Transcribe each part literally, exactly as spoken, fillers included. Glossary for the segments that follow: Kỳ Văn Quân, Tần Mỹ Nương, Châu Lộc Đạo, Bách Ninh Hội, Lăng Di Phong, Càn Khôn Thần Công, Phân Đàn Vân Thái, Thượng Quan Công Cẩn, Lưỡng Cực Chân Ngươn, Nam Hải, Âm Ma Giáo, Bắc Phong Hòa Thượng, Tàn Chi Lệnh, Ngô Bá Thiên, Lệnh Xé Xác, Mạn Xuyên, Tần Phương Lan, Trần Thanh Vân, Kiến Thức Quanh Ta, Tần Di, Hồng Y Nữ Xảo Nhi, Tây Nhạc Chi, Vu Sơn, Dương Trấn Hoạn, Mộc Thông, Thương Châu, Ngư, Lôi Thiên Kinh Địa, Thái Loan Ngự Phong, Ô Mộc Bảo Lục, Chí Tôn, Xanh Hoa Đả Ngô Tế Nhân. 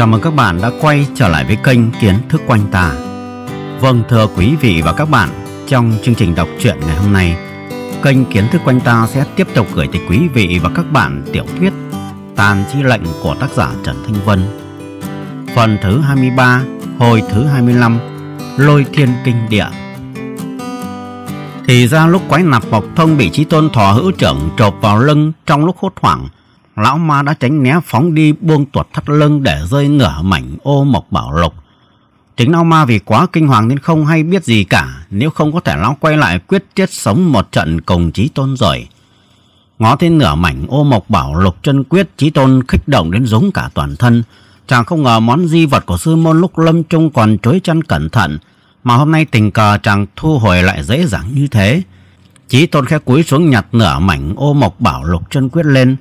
Chào mừng các bạn đã quay trở lại với kênh Kiến Thức Quanh Ta. Vâng, thưa quý vị và các bạn, trong chương trình đọc truyện ngày hôm nay, kênh Kiến Thức Quanh Ta sẽ tiếp tục gửi tới quý vị và các bạn tiểu thuyết Tàn Chi Lệnh của tác giả Trần Thanh Vân. Phần thứ hai mươi ba, hồi thứ hai mươi lăm, Lôi Thiên Kinh Địa. Thì ra lúc quái nạp Mộc Thông bị Chí Tôn thò hữu trưởng chộp vào lưng, trong lúc hốt hoảng, lão ma đã tránh né phóng đi, buông tuột thắt lưng để rơi nửa mảnh ô mộc bảo lục. Chính lão ma vì quá kinh hoàng nên không hay biết gì cả, nếu không có thể lão quay lại quyết chết sống một trận cùng Chí Tôn rồi. Ngó thấy nửa mảnh ô mộc bảo lục chân quyết, Chí Tôn kích động đến rúng cả toàn thân. Chàng không ngờ món di vật của sư môn lúc lâm chung còn chối chăn cẩn thận, mà hôm nay tình cờ chàng thu hồi lại dễ dàng như thế. Chí Tôn khẽ cúi xuống nhặt nửa mảnh ô mộc bảo lục chân quyết lên.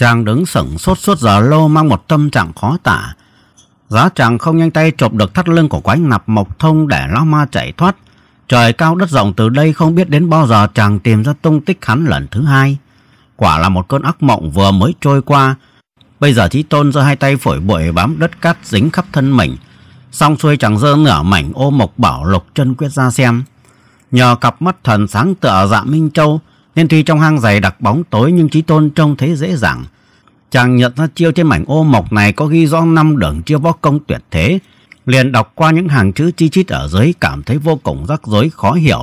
Chàng đứng sững sốt suốt giờ lâu, mang một tâm trạng khó tả. Giá chàng không nhanh tay chộp được thắt lưng của quái nạp Mộc Thông để lão ma chạy thoát. Trời cao đất rộng, từ đây không biết đến bao giờ chàng tìm ra tung tích hắn lần thứ hai. Quả là một cơn ác mộng vừa mới trôi qua. Bây giờ Chí Tôn giơ hai tay phổi bụi bám đất cát dính khắp thân mình. Xong xuôi, chàng giơ nửa mảnh ô mộc bảo lục chân quyết ra xem. Nhờ cặp mắt thần sáng tựa dạ minh châu nên tuy trong hang dày đặc bóng tối nhưng Chí Tôn trông thấy dễ dàng. Chàng nhận ra chiêu trên mảnh ô mộc này có ghi rõ năm đường chiêu võ công tuyệt thế, liền đọc qua những hàng chữ chi chít ở dưới, cảm thấy vô cùng rắc rối khó hiểu.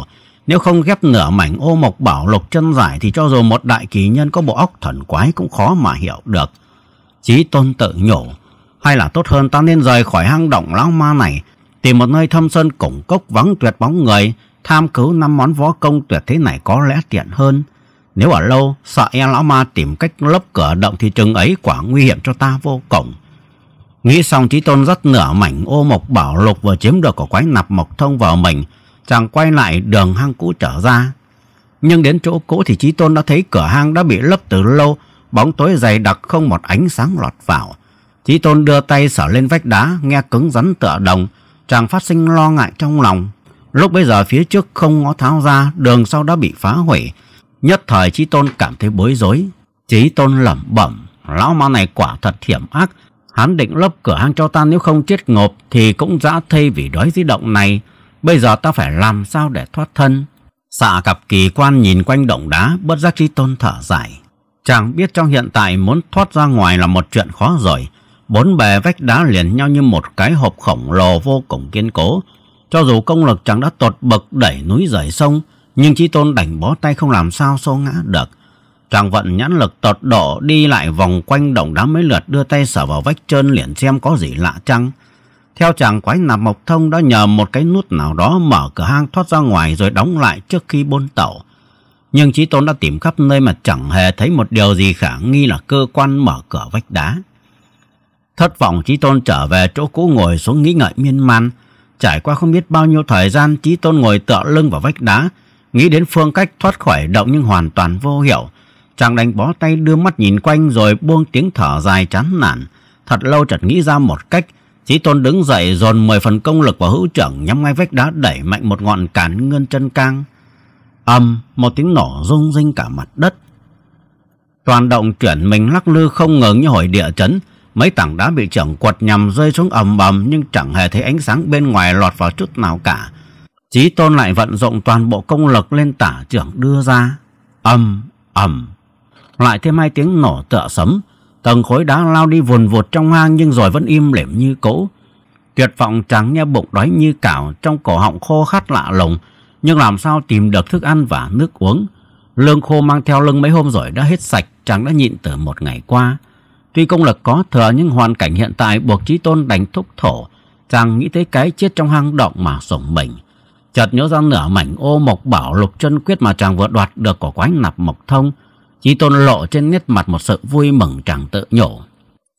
Nếu không ghép nửa mảnh ô mộc bảo lục chân giải thì cho dù một đại kỳ nhân có bộ óc thần quái cũng khó mà hiểu được. Chí Tôn tự nhủ, hay là tốt hơn ta nên rời khỏi hang động lão ma này, tìm một nơi thâm sơn củng cốc vắng tuyệt bóng người, tham cứu năm món võ công tuyệt thế này có lẽ tiện hơn. Nếu ở lâu, sợ e lão ma tìm cách lấp cửa động thì chừng ấy quả nguy hiểm cho ta vô cùng. Nghĩ xong, Chí Tôn dắt nửa mảnh ô mộc bảo lục vừa chiếm được của quái nạp Mộc Thông vào mình. Chàng quay lại đường hang cũ trở ra. Nhưng đến chỗ cũ thì Chí Tôn đã thấy cửa hang đã bị lấp từ lâu, bóng tối dày đặc không một ánh sáng lọt vào. Chí Tôn đưa tay sờ lên vách đá, nghe cứng rắn tựa đồng. Chàng phát sinh lo ngại trong lòng. Lúc bấy giờ phía trước không ngó tháo ra, đường sau đã bị phá hủy. Nhất thời Chí Tôn cảm thấy bối rối. Chí Tôn lẩm bẩm, lão ma này quả thật hiểm ác. Hắn định lấp cửa hang cho ta, nếu không chết ngộp thì cũng dã thây vì đói dưới động này. Bây giờ ta phải làm sao để thoát thân? Xạ cặp kỳ quan nhìn quanh động đá, bất giác Chí Tôn thở dài. Chàng biết trong hiện tại muốn thoát ra ngoài là một chuyện khó rồi. Bốn bề vách đá liền nhau như một cái hộp khổng lồ vô cùng kiên cố. Cho dù công lực chàng đã tột bậc đẩy núi rời sông, nhưng Chí Tôn đành bó tay không làm sao xô ngã được. Chàng vận nhãn lực tột độ, đi lại vòng quanh động đá mấy lượt, đưa tay sờ vào vách trơn liền xem có gì lạ chăng. Theo chàng, quái nạp Mộc Thông đã nhờ một cái nút nào đó mở cửa hang thoát ra ngoài rồi đóng lại trước khi bôn tẩu. Nhưng Chí Tôn đã tìm khắp nơi mà chẳng hề thấy một điều gì khả nghi là cơ quan mở cửa vách đá. Thất vọng, Chí Tôn trở về chỗ cũ ngồi xuống nghĩ ngợi miên man. Trải qua không biết bao nhiêu thời gian, Chí Tôn ngồi tựa lưng vào vách đá, nghĩ đến phương cách thoát khỏi động nhưng hoàn toàn vô hiệu. Chàng đành bó tay đưa mắt nhìn quanh rồi buông tiếng thở dài chán nản. Thật lâu chợt nghĩ ra một cách. Chí Tôn đứng dậy dồn mười phần công lực vào hữu trưởng, nhắm ngay vách đá đẩy mạnh một ngọn cản ngân chân cang. Ầm, một tiếng nổ rung rinh cả mặt đất. Toàn động chuyển mình lắc lư không ngừng như hồi địa chấn. Mấy tảng đá bị chưởng quật nhằm rơi xuống ầm ầm nhưng chẳng hề thấy ánh sáng bên ngoài lọt vào chút nào cả. Chí Tôn lại vận dụng toàn bộ công lực lên tả trưởng đưa ra. Ầm ầm, lại thêm hai tiếng nổ tựa sấm. Từng khối đá lao đi vùn vụt trong hang nhưng rồi vẫn im lìm như cũ. Tuyệt vọng, chàng nghe bụng đói như cào, trong cổ họng khô khát lạ lùng nhưng làm sao tìm được thức ăn và nước uống. Lương khô mang theo lưng mấy hôm rồi đã hết sạch, chàng đã nhịn từ một ngày qua. Tuy công lực có thừa nhưng hoàn cảnh hiện tại buộc Chí Tôn đành thúc thổ. Chàng nghĩ tới cái chết trong hang động mà sủng mình. Chợt nhớ ra nửa mảnh ô mộc bảo lục chân quyết mà chàng vừa đoạt được của quái nạp Mộc Thông. Chí Tôn lộ trên nét mặt một sự vui mừng, chàng tự nhủ.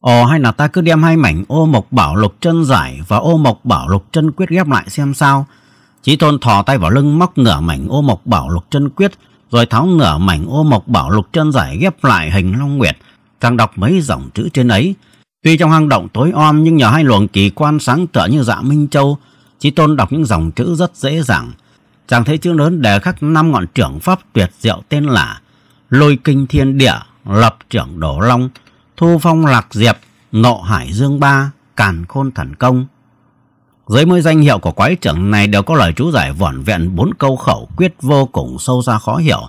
Ồ, hay là ta cứ đem hai mảnh ô mộc bảo lục chân giải và ô mộc bảo lục chân quyết ghép lại xem sao. Chí Tôn thò tay vào lưng móc nửa mảnh ô mộc bảo lục chân quyết, rồi tháo nửa mảnh ô mộc bảo lục chân giải ghép lại hình long nguyệt. Chàng đọc mấy dòng chữ trên ấy. Tuy trong hang động tối om nhưng nhờ hai luồng kỳ quan sáng tựa như dạ minh châu, Chí Tôn đọc những dòng chữ rất dễ dàng. Chàng thấy chữ lớn đề khắc năm ngọn trưởng pháp tuyệt diệu tên là Lôi Kinh Thiên Địa, Lập Trưởng Đổ Long, Thu Phong Lạc Diệp, Nộ Hải Dương Ba, Càn Khôn Thần Công. Dưới mỗi danh hiệu của quái trưởng này đều có lời chú giải vỏn vẹn bốn câu khẩu quyết vô cùng sâu xa khó hiểu.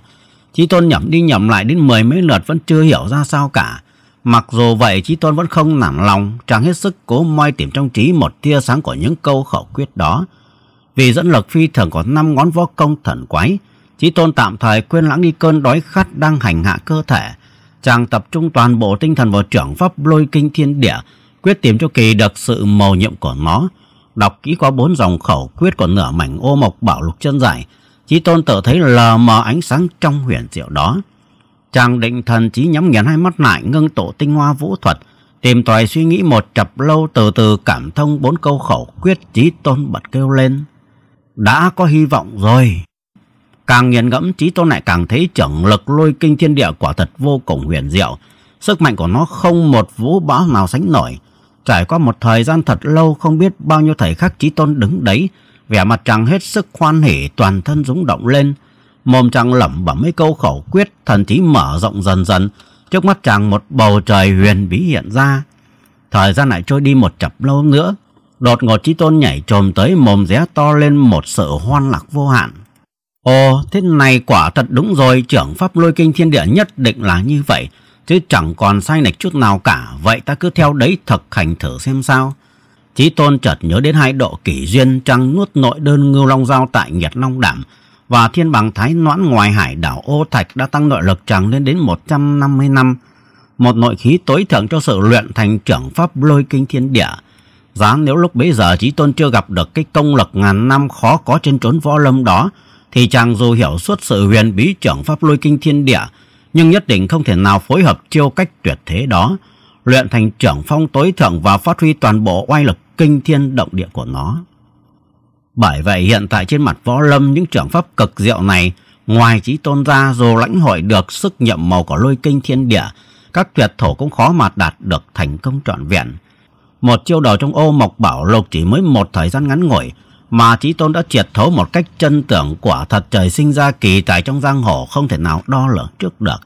Chí Tôn nhẩm đi nhẩm lại đến mười mấy lượt vẫn chưa hiểu ra sao cả. Mặc dù vậy, Chí Tôn vẫn không nản lòng, chàng hết sức cố moi tìm trong trí một tia sáng của những câu khẩu quyết đó. Vì dẫn lực phi thường có năm ngón võ công thần quái, Chí Tôn tạm thời quên lãng đi cơn đói khát đang hành hạ cơ thể. Chàng tập trung toàn bộ tinh thần vào trưởng pháp Lôi Kinh Thiên Địa, quyết tìm cho kỳ được sự mầu nhiệm của nó. Đọc kỹ qua bốn dòng khẩu quyết của nửa mảnh Ô Mộc Bảo Lục chân giải, Chí Tôn tự thấy lờ mờ ánh sáng trong huyền diệu đó. Chàng định thần trí nhắm nghiền hai mắt lại, ngưng tụ tinh hoa vũ thuật, tìm tòi suy nghĩ một chập lâu, từ từ cảm thông bốn câu khẩu quyết. Chí Tôn bật kêu lên: đã có hy vọng rồi! Càng nghiền ngẫm, Chí Tôn lại càng thấy trưởng lực Lôi Kinh Thiên Địa quả thật vô cùng huyền diệu. Sức mạnh của nó không một vũ bão nào sánh nổi. Trải qua một thời gian thật lâu, không biết bao nhiêu thời khắc, Chí Tôn đứng đấy, vẻ mặt chàng hết sức hoan hỉ, toàn thân rung động lên. Mồm chàng lẩm bẩm mấy câu khẩu quyết, thần trí mở rộng dần dần. Trước mắt chàng một bầu trời huyền bí hiện ra. Thời gian lại trôi đi một chập lâu nữa. Đột ngột, Chí Tôn nhảy chồm tới, mồm ré to lên một sự hoan lạc vô hạn. Ồ, thế này quả thật đúng rồi, trưởng pháp Lôi Kinh Thiên Địa nhất định là như vậy, chứ chẳng còn sai lệch chút nào cả. Vậy ta cứ theo đấy thực hành thử xem sao. Chí Tôn chợt nhớ đến hai độ kỷ duyên trăng nuốt nội đơn Ngưu Long Dao tại Nhiệt Long Đảm và Thiên Bằng Thái Noãn ngoài hải đảo Ô Thạch đã tăng nội lực chàng lên đến một trăm năm mươi năm, một nội khí tối thượng cho sự luyện thành trưởng pháp Lôi Kinh Thiên Địa. Giá nếu lúc bấy giờ Chí Tôn chưa gặp được cái công lực ngàn năm khó có trên trốn võ lâm đó, thì chàng dù hiểu suốt sự huyền bí trưởng pháp Lôi Kinh Thiên Địa, nhưng nhất định không thể nào phối hợp chiêu cách tuyệt thế đó, luyện thành trưởng phong tối thượng và phát huy toàn bộ oai lực kinh thiên động địa của nó. Bởi vậy hiện tại trên mặt võ lâm, những trưởng pháp cực diệu này ngoài Chí Tôn ra, dù lãnh hội được sức nhiệm màu của Lôi Kinh Thiên Địa, các tuyệt thủ cũng khó mà đạt được thành công trọn vẹn. Một chiêu đầu trong Ô Mộc Bảo Lục chỉ mới một thời gian ngắn ngủi mà Chí Tôn đã triệt thấu một cách chân tưởng, quả thật trời sinh ra kỳ tài trong giang hồ, không thể nào đo lường trước được.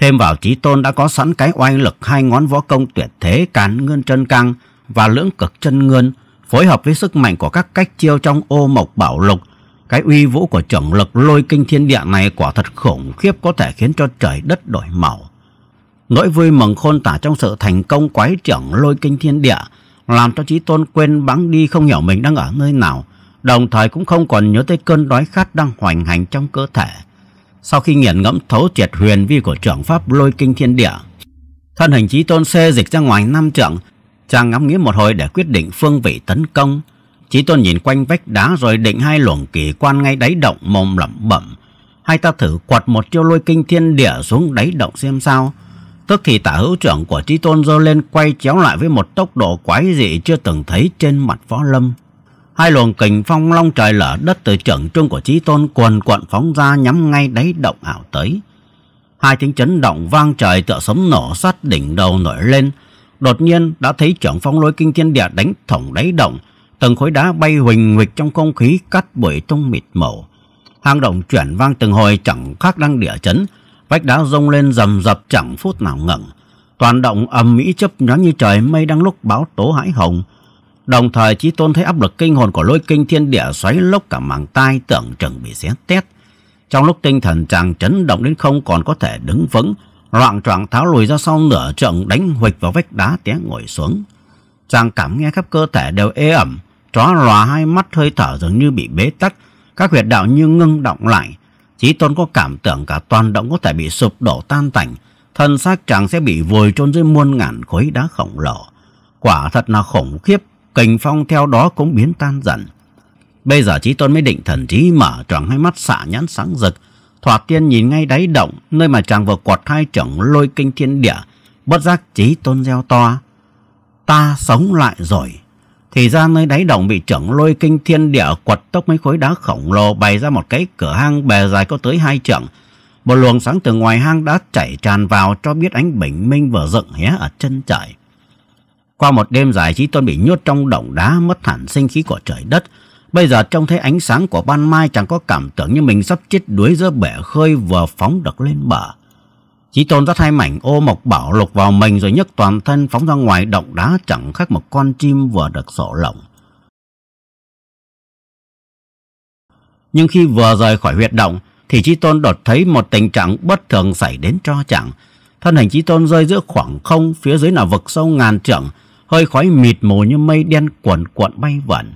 Thêm vào Chí Tôn đã có sẵn cái oai lực hai ngón võ công tuyệt thế Càn Ngươn Chân Căng và Lưỡng Cực Chân Ngươn, phối hợp với sức mạnh của các cách chiêu trong Ô Mộc Bảo Lục, cái uy vũ của trưởng lực Lôi Kinh Thiên Địa này quả thật khủng khiếp, có thể khiến cho trời đất đổi màu. Nỗi vui mừng khôn tả trong sự thành công quái trưởng Lôi Kinh Thiên Địa làm cho Chí Tôn quên bẵng đi không hiểu mình đang ở nơi nào, đồng thời cũng không còn nhớ tới cơn đói khát đang hoành hành trong cơ thể. Sau khi nghiền ngẫm thấu triệt huyền vi của trưởng pháp Lôi Kinh Thiên Địa, thân hình Chí Tôn xê dịch ra ngoài năm trượng. Chàng ngắm nghĩ một hồi để quyết định phương vị tấn công. Chí Tôn nhìn quanh vách đá rồi định hai luồng kỳ quan ngay đáy động, mồm lẩm bẩm: hay ta thử quật một chiêu Lôi Kinh Thiên Địa xuống đáy động xem sao. Tức thì tả hữu trưởng của Chí Tôn giơ lên quay chéo lại với một tốc độ quái dị chưa từng thấy trên mặt võ lâm. Hai luồng kình phong long trời lở đất từ trưởng trung của Chí Tôn cuồn cuộn phóng ra, nhắm ngay đáy động ảo tới. Hai tiếng chấn động vang trời tựa sấm nổ sát đỉnh đầu nổi lên. Đột nhiên đã thấy trưởng phong Lôi Kinh Thiên Địa đánh thủng đáy động, từng khối đá bay huỳnh huỳnh trong không khí, cắt bụi tung mịt mù. Hang động chuyển vang từng hồi chẳng khác đang địa chấn, vách đá rung lên rầm rập chẳng phút nào ngừng. Toàn động ầm ĩ chớp nhoáng như trời mây đang lúc báo tố hãi hùng. Đồng thời Chí Tôn thấy áp lực kinh hồn của Lôi Kinh Thiên Địa xoáy lốc cả màng tai, tưởng chừng bị xé tét. Trong lúc tinh thần chàng chấn động đến không còn có thể đứng vững, loạng choạng tháo lùi ra sau nửa trượng, đánh huỵch vào vách đá té ngồi xuống. Chàng cảm nghe khắp cơ thể đều ê ẩm, chó lòa, hai mắt hơi thở dường như bị bế tắc, các huyệt đạo như ngưng động lại. Chí Tôn có cảm tưởng cả toàn động có thể bị sụp đổ tan tành, thân xác chàng sẽ bị vùi chôn dưới muôn ngàn khối đá khổng lồ. Quả thật là khủng khiếp, kình phong theo đó cũng biến tan dần. Bây giờ Chí Tôn mới định thần trí, mở tròn hai mắt xạ nhãn sáng rực, thoạt tiên nhìn ngay đáy động, nơi mà chàng vừa quật hai trưởng Lôi Kinh Thiên Địa. Bất giác Chí Tôn reo to: ta sống lại rồi! Thì ra nơi đáy động bị trưởng Lôi Kinh Thiên Địa quật tốc mấy khối đá khổng lồ, bày ra một cái cửa hang bề dài có tới hai trượng. Một luồng sáng từ ngoài hang đá chảy tràn vào, cho biết ánh bình minh vừa dựng hé ở chân trời. Qua một đêm dài, Chí Tôn bị nhốt trong động đá, mất hẳn sinh khí của trời đất. Bây giờ trông thấy ánh sáng của ban mai, chàng có cảm tưởng như mình sắp chết đuối giữa bể khơi vừa phóng được lên bờ. Chí Tôn dắt hai mảnh ô mộc bảo lục vào mình rồi nhấc toàn thân phóng ra ngoài động đá chẳng khác một con chim vừa được sổ lồng. Nhưng khi vừa rời khỏi huyệt động thì Chí Tôn đột thấy một tình trạng bất thường xảy đến cho chàng. Thân hình Chí Tôn rơi giữa khoảng không, phía dưới là vực sâu ngàn trượng, hơi khói mịt mù như mây đen cuồn cuộn bay vẩn.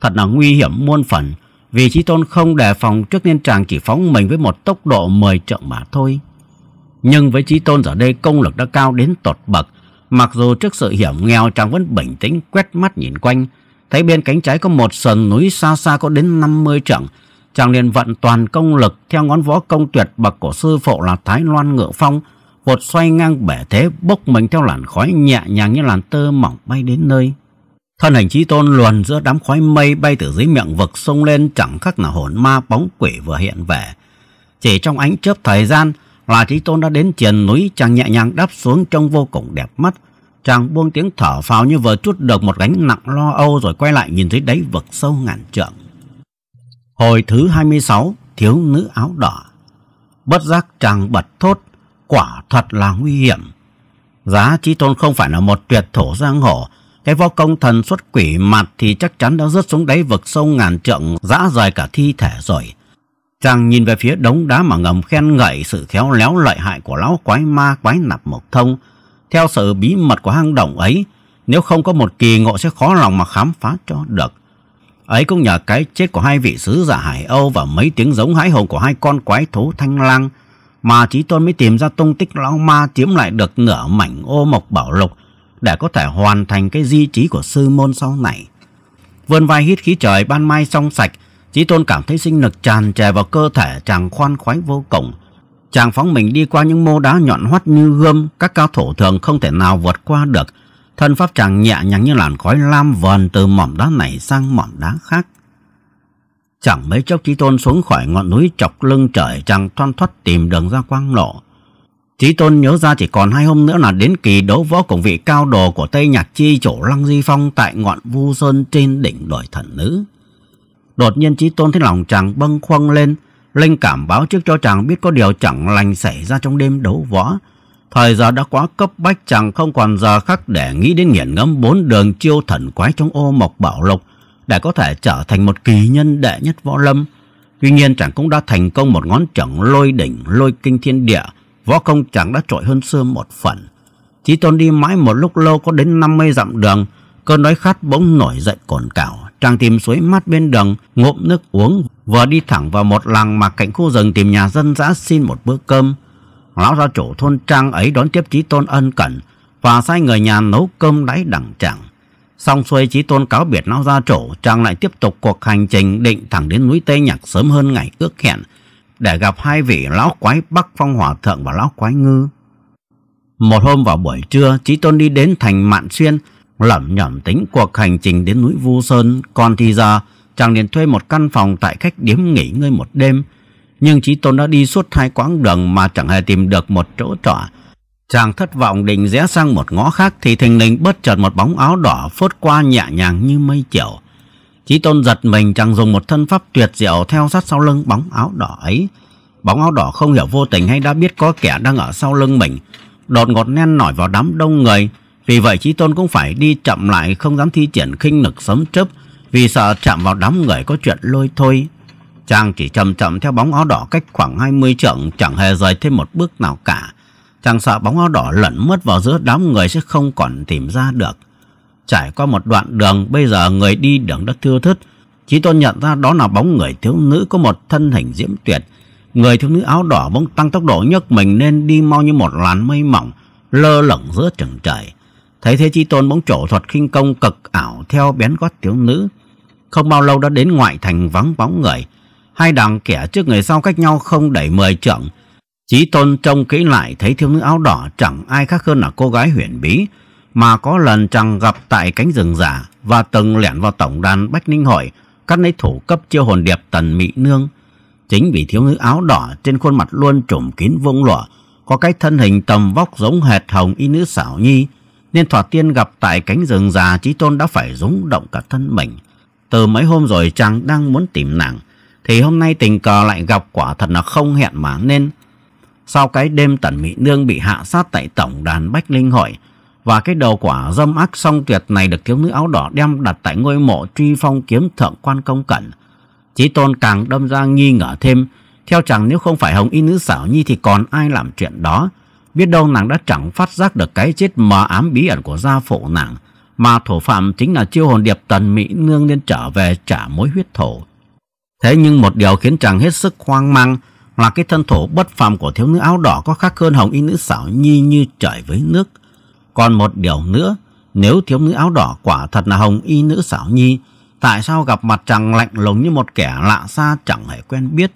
Thật là nguy hiểm muôn phần, vì Chí Tôn không đề phòng trước nên chàng chỉ phóng mình với một tốc độ mười trượng mà thôi. Nhưng với Chí Tôn giờ đây công lực đã cao đến tột bậc, mặc dù trước sự hiểm nghèo chàng vẫn bình tĩnh quét mắt nhìn quanh, thấy bên cánh trái có một sườn núi xa xa có đến năm mươi trượng. Chàng liền vận toàn công lực theo ngón võ công tuyệt bậc của sư phụ là Thái Loan Ngự Phong, vột xoay ngang bể thế bốc mình theo làn khói nhẹ nhàng như làn tơ mỏng bay đến nơi. Thân hình Chí Tôn luồn giữa đám khói mây bay từ dưới miệng vực sông lên chẳng khác là hồn ma bóng quỷ vừa hiện về. Chỉ trong ánh chớp thời gian là Chí Tôn đã đến triền núi, chàng nhẹ nhàng đáp xuống trông vô cùng đẹp mắt. Chàng buông tiếng thở phào như vừa trút được một gánh nặng lo âu rồi quay lại nhìn dưới đáy vực sâu ngàn trượng. Hồi thứ hai mươi sáu, thiếu nữ áo đỏ. Bất giác chàng bật thốt, quả thật là nguy hiểm. Giá Chí Tôn không phải là một tuyệt thủ giang hồ, cái võ công thần xuất quỷ mạt thì chắc chắn đã rớt xuống đáy vực sâu ngàn trượng, rã rời cả thi thể rồi. Chàng nhìn về phía đống đá mà ngầm khen ngợi sự khéo léo lợi hại của lão quái ma quái nạp Mộc Thông. Theo sự bí mật của hang động ấy, nếu không có một kỳ ngộ sẽ khó lòng mà khám phá cho được. Ấy cũng nhờ cái chết của hai vị sứ giả Hải Âu và mấy tiếng giống hãi hùng của hai con quái thú Thanh Lang mà Chí Tôn mới tìm ra tung tích lão ma, chiếm lại được nửa mảnh ô mộc bảo lục để có thể hoàn thành cái di trí của sư môn sau này. Vươn vai hít khí trời ban mai trong sạch, Chí Tôn cảm thấy sinh lực tràn trề vào cơ thể, chàng khoan khoái vô cùng. Chàng phóng mình đi qua những mô đá nhọn hoắt như gươm, các cao thủ thường không thể nào vượt qua được. Thân pháp chàng nhẹ nhàng như làn khói lam vờn từ mỏm đá này sang mỏm đá khác. Chẳng mấy chốc Chí Tôn xuống khỏi ngọn núi chọc lưng trời, chàng thoăn thoắt tìm đường ra quang lộ. Chí Tôn nhớ ra chỉ còn hai hôm nữa là đến kỳ đấu võ cùng vị cao đồ của Tây Nhạc Chi chủ Lăng Di Phong tại ngọn Vu Sơn trên đỉnh đồi thần nữ. Đột nhiên Chí Tôn thấy lòng chàng bâng khuâng lên, linh cảm báo trước cho chàng biết có điều chẳng lành xảy ra trong đêm đấu võ. Thời giờ đã quá cấp bách, chàng không còn giờ khắc để nghĩ đến nghiền ngẫm bốn đường chiêu thần quái trong ô mộc bảo lục để có thể trở thành một kỳ nhân đệ nhất võ lâm. Tuy nhiên chàng cũng đã thành công một ngón chưởng lôi đỉnh lôi kinh thiên địa, võ công chàng đã trội hơn xưa một phần. Chí Tôn đi mãi một lúc lâu có đến năm mươi dặm đường, cơn đói khát bỗng nổi dậy cồn cào. Chàng tìm suối mát bên đường ngụm nước uống, vừa đi thẳng vào một làng mạc cạnh khu rừng tìm nhà dân dã xin một bữa cơm. Lão gia chủ thôn trang ấy đón tiếp Chí Tôn ân cần và sai người nhà nấu cơm đãi đẳng chàng. Xong xuôi Chí Tôn cáo biệt lão gia chủ, chàng lại tiếp tục cuộc hành trình định thẳng đến núi Tây Nhạc sớm hơn ngày ước hẹn để gặp hai vị lão quái Bắc Phong Hòa Thượng và lão quái Ngư. Một hôm vào buổi trưa, Chí Tôn đi đến thành Mạn Xuyên, lẩm nhẩm tính cuộc hành trình đến núi Vu Sơn. Còn thì giờ chàng liền thuê một căn phòng tại khách điếm nghỉ ngơi một đêm. Nhưng Chí Tôn đã đi suốt hai quãng đường mà chẳng hề tìm được một chỗ trọ. Chàng thất vọng định rẽ sang một ngõ khác thì thình lình bất chợt một bóng áo đỏ phớt qua nhẹ nhàng như mây chiều. Chí Tôn giật mình, chàng dùng một thân pháp tuyệt diệu theo sát sau lưng bóng áo đỏ ấy. Bóng áo đỏ không hiểu vô tình hay đã biết có kẻ đang ở sau lưng mình, đột ngột len lỏi vào đám đông người. Vì vậy Chí Tôn cũng phải đi chậm lại, không dám thi triển khinh lực sấm chớp vì sợ chạm vào đám người có chuyện lôi thôi. Chàng chỉ chậm chậm theo bóng áo đỏ cách khoảng hai mươi trượng, chẳng hề rời thêm một bước nào cả. Chàng sợ bóng áo đỏ lẩn mất vào giữa đám người sẽ không còn tìm ra được. Trải qua một đoạn đường, bây giờ người đi đường đã thưa thớt. Chí Tôn nhận ra đó là bóng người thiếu nữ có một thân hình diễm tuyệt. Người thiếu nữ áo đỏ bỗng tăng tốc độ nhấc mình nên đi mau như một làn mây mỏng lơ lửng giữa chừng trời. Thấy thế Chí Tôn bỗng trổ thuật khinh công cực ảo theo bén gót thiếu nữ. Không bao lâu đã đến ngoại thành vắng bóng người. Hai đằng kẻ trước người sau cách nhau không đẩy mười trượng. Chí Tôn trông kỹ lại thấy thiếu nữ áo đỏ chẳng ai khác hơn là cô gái huyền bí mà có lần chàng gặp tại cánh rừng giả và từng lẻn vào tổng đàn Bách Ninh Hội cắt lấy thủ cấp chiêu hồn điệp Tần Mỹ Nương. Chính vì thiếu nữ áo đỏ trên khuôn mặt luôn trùm kín vung lụa, có cái thân hình tầm vóc giống hệt Hồng Y Nữ Xảo Nhi, nên thoạt tiên gặp tại cánh rừng già Chí Tôn đã phải rúng động cả thân mình. Từ mấy hôm rồi chàng đang muốn tìm nàng thì hôm nay tình cờ lại gặp, quả thật là không hẹn mà nên. sau cái đêm Tần Mỹ Nương bị hạ sát tại tổng đàn Bách Linh Hội, và cái đầu quả dâm ác song tuyệt này được thiếu nữ áo đỏ đem đặt tại ngôi mộ Truy Phong kiếm thượng quan Công Cẩn, Chí Tôn càng đâm ra nghi ngờ thêm. Theo chàng, nếu không phải Hồng Y Nữ Xảo Nhi thì còn ai làm chuyện đó? Biết đâu nàng đã chẳng phát giác được cái chết mờ ám bí ẩn của gia phụ nàng, mà thủ phạm chính là chiêu hồn điệp Tần Mỹ Nương, nên trở về trả mối huyết thổ. Thế nhưng một điều khiến chàng hết sức hoang mang là cái thân thủ bất phàm của thiếu nữ áo đỏ có khác hơn Hồng Y Nữ Xảo Nhi như trời với nước. Còn một điều nữa, nếu thiếu nữ áo đỏ quả thật là Hồng Y Nữ Xảo Nhi, tại sao gặp mặt chàng lạnh lùng như một kẻ lạ xa chẳng hề quen biết?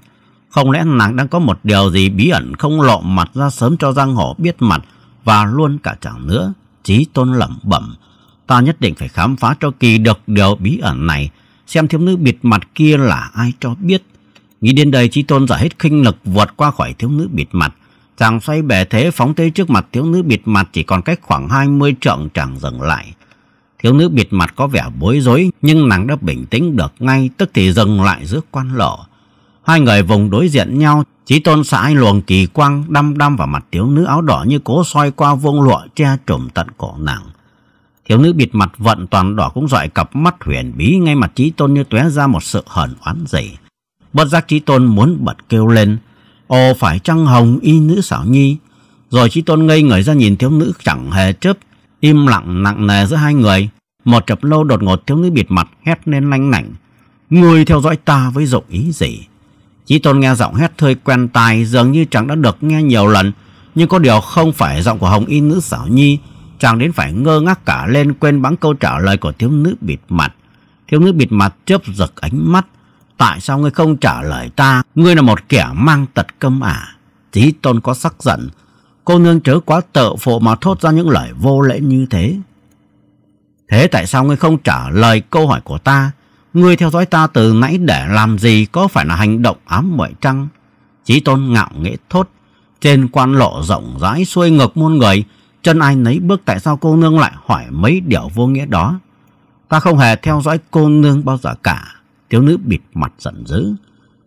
Không lẽ nàng đang có một điều gì bí ẩn không lộ mặt ra sớm cho giang hồ biết mặt và luôn cả chàng nữa? Chí Tôn lẩm bẩm, ta nhất định phải khám phá cho kỳ được điều bí ẩn này, xem thiếu nữ bịt mặt kia là ai cho biết. Nghĩ đến đây, Chí Tôn giải hết khinh lực vượt qua khỏi thiếu nữ bịt mặt. Chàng xoay bề thế phóng tới trước mặt thiếu nữ bịt mặt, chỉ còn cách khoảng hai mươi trượng chàng dừng lại. Thiếu nữ bịt mặt có vẻ bối rối, nhưng nàng đã bình tĩnh được ngay, tức thì dừng lại giữa quan lộ. Hai người vùng đối diện nhau, Chí Tôn sải luồng kỳ quang đăm đăm vào mặt thiếu nữ áo đỏ như cố soi qua vuông lụa che trùm tận cổ nàng. Thiếu nữ bịt mặt vận toàn đỏ cũng dọi cặp mắt huyền bí ngay mặt Chí Tôn như tóe ra một sự hờn oán dày. Bất giác Chí Tôn muốn bật kêu lên, ồ, phải chăng Hồng Y Nữ Xảo Nhi? Rồi Chí Tôn ngây người ra nhìn thiếu nữ chẳng hề chớp, im lặng nặng nề giữa hai người. Một chập lâu, đột ngột thiếu nữ bịt mặt hét lên lanh lảnh, ngươi theo dõi ta với dụng ý gì? Chí Tôn nghe giọng hét hơi quen tai, dường như chàng đã được nghe nhiều lần, nhưng có điều không phải giọng của Hồng Y Nữ Xảo Nhi. Chàng đến phải ngơ ngác cả lên, quên bẵng câu trả lời của thiếu nữ bịt mặt. Thiếu nữ bịt mặt chớp giật ánh mắt, tại sao ngươi không trả lời ta? Ngươi là một kẻ mang tật câm à? Chí Tôn có sắc giận, cô nương chớ quá tự phụ mà thốt ra những lời vô lễ như thế. Thế tại sao ngươi không trả lời câu hỏi của ta? Ngươi theo dõi ta từ nãy để làm gì? Có phải là hành động ám muội chăng? Chí Tôn ngạo nghễ thốt. Trên quan lộ rộng rãi xuôi ngược muôn người, chân ai nấy bước, tại sao cô nương lại hỏi mấy điều vô nghĩa đó? Ta không hề theo dõi cô nương bao giờ cả. Thiếu nữ bịt mặt giận dữ,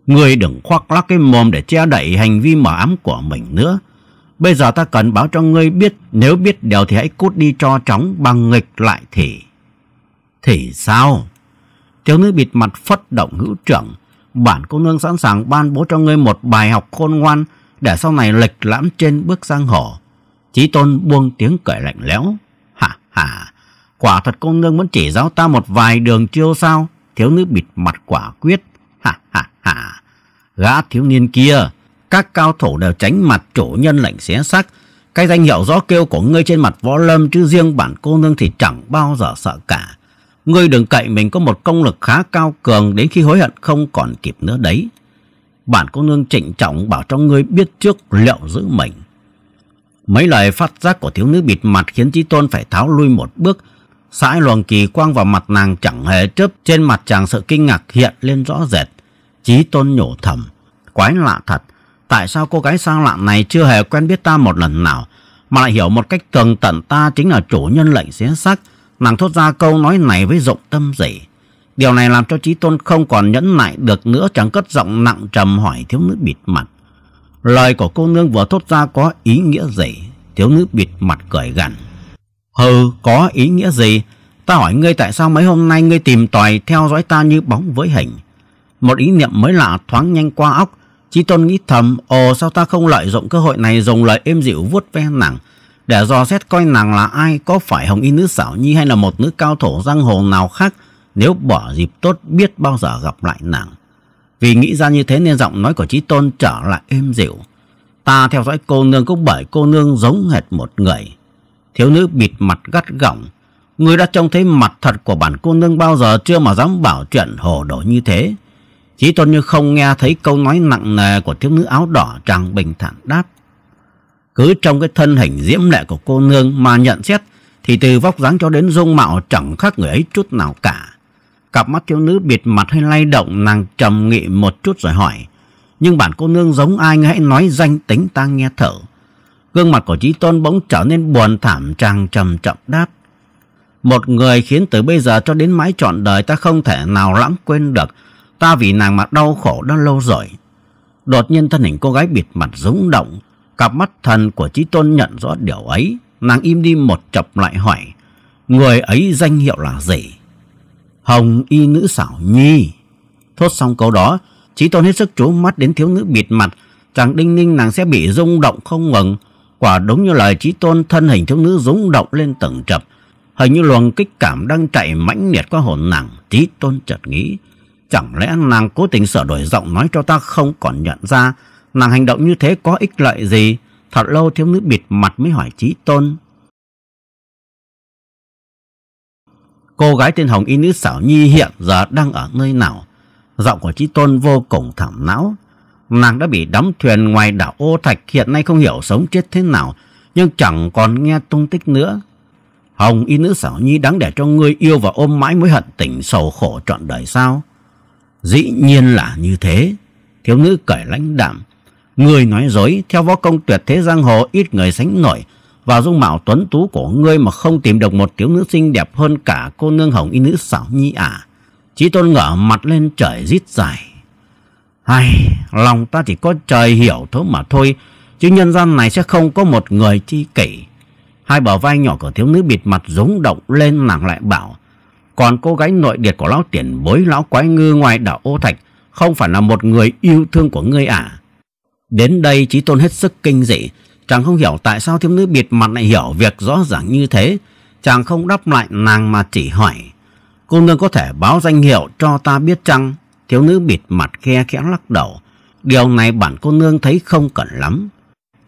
ngươi đừng khoác lác cái mồm để che đậy hành vi mờ ám của mình nữa. Bây giờ ta cần báo cho ngươi biết, nếu biết điều thì hãy cút đi cho chóng, bằng nghịch lại thì... Thì sao? Thiếu nữ bịt mặt phất động hữu trưởng, bản cô nương sẵn sàng ban bố cho ngươi một bài học khôn ngoan để sau này lệch lãm trên bước giang hồ. Chí Tôn buông tiếng cười lạnh lẽo, hả hả, quả thật cô nương muốn chỉ giáo ta một vài đường chiêu sao? Thiếu nữ bịt mặt quả quyết, hả hả hả, gã thiếu niên kia, các cao thủ đều tránh mặt chủ nhân Lệnh Xé Xác, cái danh hiệu rõ kêu của ngươi trên mặt võ lâm, chứ riêng bản cô nương thì chẳng bao giờ sợ cả. Ngươi đừng cậy mình có một công lực khá cao cường, đến khi hối hận không còn kịp nữa đấy. Bản cô nương trịnh trọng bảo cho ngươi biết trước, liệu giữ mình. Mấy lời phát giác của thiếu nữ bịt mặt khiến Chí Tôn phải tháo lui một bước, sải luồng kỳ quang vào mặt nàng chẳng hề chớp. Trên mặt chàng sự kinh ngạc hiện lên rõ rệt. Chí Tôn nhổ thầm, quái lạ thật, tại sao cô gái xa lạ này chưa hề quen biết ta một lần nào mà lại hiểu một cách tường tận ta chính là chủ nhân Lệnh Xé Xác? Nàng thốt ra câu nói này với dụng tâm gì? Điều này làm cho Chí Tôn không còn nhẫn nại được nữa, chàng cất giọng nặng trầm hỏi thiếu nữ bịt mặt, lời của cô nương vừa thốt ra có ý nghĩa gì? Thiếu nữ bịt mặt cười gằn, hừ, có ý nghĩa gì? Ta hỏi ngươi, tại sao mấy hôm nay ngươi tìm tòi theo dõi ta như bóng với hình? Một ý niệm mới lạ thoáng nhanh qua óc. Chí Tôn nghĩ thầm, ồ, sao ta không lợi dụng cơ hội này dùng lời êm dịu vuốt ve nàng, để dò xét coi nàng là ai, có phải Hồng Y Nữ Xảo Nhi hay là một nữ cao thủ giang hồ nào khác? Nếu bỏ dịp tốt, biết bao giờ gặp lại nàng. Vì nghĩ ra như thế nên giọng nói của Chí Tôn trở lại êm dịu, ta theo dõi cô nương cũng bởi cô nương giống hệt một người. Thiếu nữ bịt mặt gắt gỏng, ngươi đã trông thấy mặt thật của bản cô nương bao giờ chưa mà dám bảo chuyện hồ đồ như thế? Chí Tôn như không nghe thấy câu nói nặng nề của thiếu nữ áo đỏ, chàng bình thản đáp, cứ trong cái thân hình diễm lệ của cô nương mà nhận xét thì từ vóc dáng cho đến dung mạo chẳng khác người ấy chút nào cả. Cặp mắt thiếu nữ bịt mặt hơi lay động, nàng trầm nghị một chút rồi hỏi, nhưng bản cô nương giống ai, ngươi hãy nói danh tính ta nghe thử. Gương mặt của Chí Tôn bỗng trở nên buồn thảm, chàng trầm trọng đáp, một người khiến từ bây giờ cho đến mãi trọn đời ta không thể nào lãng quên được. Ta vì nàng mà đau khổ đã lâu rồi. Đột nhiên thân hình cô gái bịt mặt rúng động, Cặp mắt thần của Chí Tôn nhận rõ điều ấy, nàng im đi một chập lại hỏi, người ấy danh hiệu là gì? Hồng Y Nữ Xảo Nhi. Thốt xong câu đó, Chí Tôn hết sức chú mắt đến thiếu nữ bịt mặt, chàng đinh ninh nàng sẽ bị rung động không ngừng. Quả đúng như lời Chí Tôn, thân hình thiếu nữ rung động lên từng chập, hình như luồng kích cảm đang chạy mãnh liệt qua hồn nàng. Chí Tôn chợt nghĩ, chẳng lẽ nàng cố tình sửa đổi giọng nói cho ta không còn nhận ra? Nàng hành động như thế có ích lợi gì? Thật lâu thiếu nữ bịt mặt mới hỏi Chí Tôn, cô gái tên Hồng Y Nữ Xảo Nhi hiện giờ đang ở nơi nào? Giọng của Chí Tôn vô cùng thảm não. Nàng đã bị đắm thuyền ngoài đảo Ô Thạch, hiện nay không hiểu sống chết thế nào, nhưng chẳng còn nghe tung tích nữa. Hồng Y Nữ Xảo Nhi, đáng để cho ngươi yêu và ôm mãi mới hận tình sầu khổ trọn đời sao? Dĩ nhiên là như thế. Thiếu nữ cởi lãnh đạm. Ngươi nói dối, theo võ công tuyệt thế giang hồ ít người sánh nổi, vào dung mạo tuấn tú của ngươi mà không tìm được một thiếu nữ xinh đẹp hơn cả cô nương Hồng Y Nữ Xảo Nhi à? Chí Tôn ngửa mặt lên trời rít dài. Ai, lòng ta chỉ có trời hiểu thôi mà thôi, chứ nhân gian này sẽ không có một người chi kỷ. Hai bờ vai nhỏ của thiếu nữ bịt mặt rúng động lên, nàng lại bảo, còn cô gái nội điệt của lão tiền bối lão quái Ngư ngoài đảo Ô Thạch không phải là một người yêu thương của ngươi à? Đến đây Chí Tôn hết sức kinh dị, chàng không hiểu tại sao thiếu nữ bịt mặt lại hiểu việc rõ ràng như thế. Chàng không đáp lại nàng mà chỉ hỏi, cô nương có thể báo danh hiệu cho ta biết chăng? Thiếu nữ bịt mặt khe khẽ lắc đầu, điều này bản cô nương thấy không cần lắm.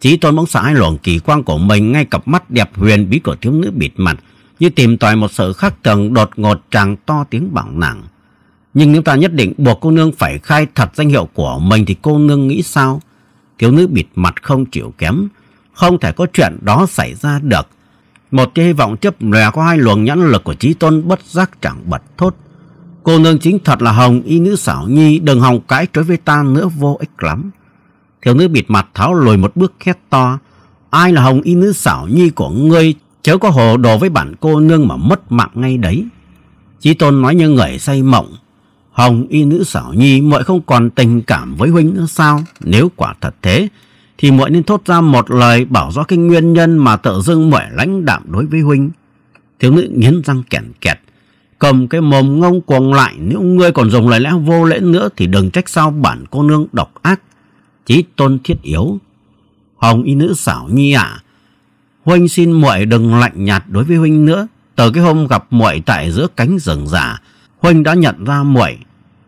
Chí Tôn bỗng xả hai luồng kỳ quang của mình ngay cặp mắt đẹp huyền bí của thiếu nữ bịt mặt, như tìm tòi một sự khác thường đột ngột. Chàng to tiếng bảo nàng, nhưng nếu ta nhất định buộc cô nương phải khai thật danh hiệu của mình thì cô nương nghĩ sao? Thiếu nữ bịt mặt không chịu kém, không thể có chuyện đó xảy ra được. Một tia hy vọng chớp lóe qua hai luồng nhãn lực của Chí Tôn, bất giác chẳng bật thốt, cô nương chính thật là Hồng Y Nữ Xảo Nhi, đừng hòng cãi trối với ta nữa, vô ích lắm. Thiếu nữ bịt mặt tháo lùi một bước khét to, ai là Hồng Y Nữ Xảo Nhi của ngươi? Chớ có hồ đồ với bản cô nương mà mất mạng ngay đấy. Chí Tôn nói như người say mộng, Hồng Y Nữ Xảo Nhi, muội không còn tình cảm với huynh nữa sao? Nếu quả thật thế thì muội nên thốt ra một lời bảo rõ cái nguyên nhân mà tự dưng muội lãnh đạm đối với huynh. Thiếu nữ nghiến răng kẹt kẹt, cầm cái mồm ngông cuồng lại, nếu ngươi còn dùng lời lẽ vô lễ nữa thì đừng trách sao bản cô nương độc ác. Chí Tôn thiết yếu, Hồng Y Nữ Xảo Nhi à, huynh xin muội đừng lạnh nhạt đối với huynh nữa. Từ cái hôm gặp muội tại giữa cánh rừng già, huynh đã nhận ra muội.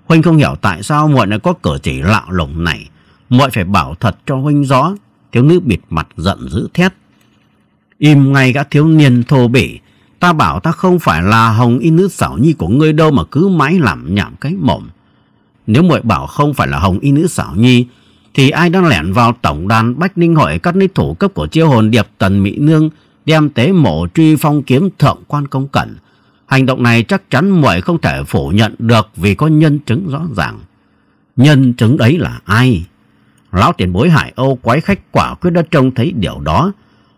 Huynh không hiểu tại sao muội lại có cử chỉ lạ lùng này, muội phải bảo thật cho huynh rõ. Thiếu nữ bịt mặt giận dữ thét, im ngay gã thiếu niên thô bỉ, ta bảo ta không phải là Hồng Y Nữ Xảo Nhi của ngươi đâu mà cứ mãi làm nhảm cái mồm. Nếu muội bảo không phải là Hồng Y Nữ Xảo Nhi thì ai đang lẻn vào tổng đàn Bách Ninh Hội cắt lấy thủ cấp của chiêu hồn điệp Tần Mỹ Nương, đem tế mộ truy phong kiếm thượng quan công cẩn. Hành động này chắc chắn muội không thể phủ nhận được vì có nhân chứng rõ ràng. Nhân chứng ấy là ai? Lão tiền bối Hải Âu quái khách quả quyết đã trông thấy điều đó.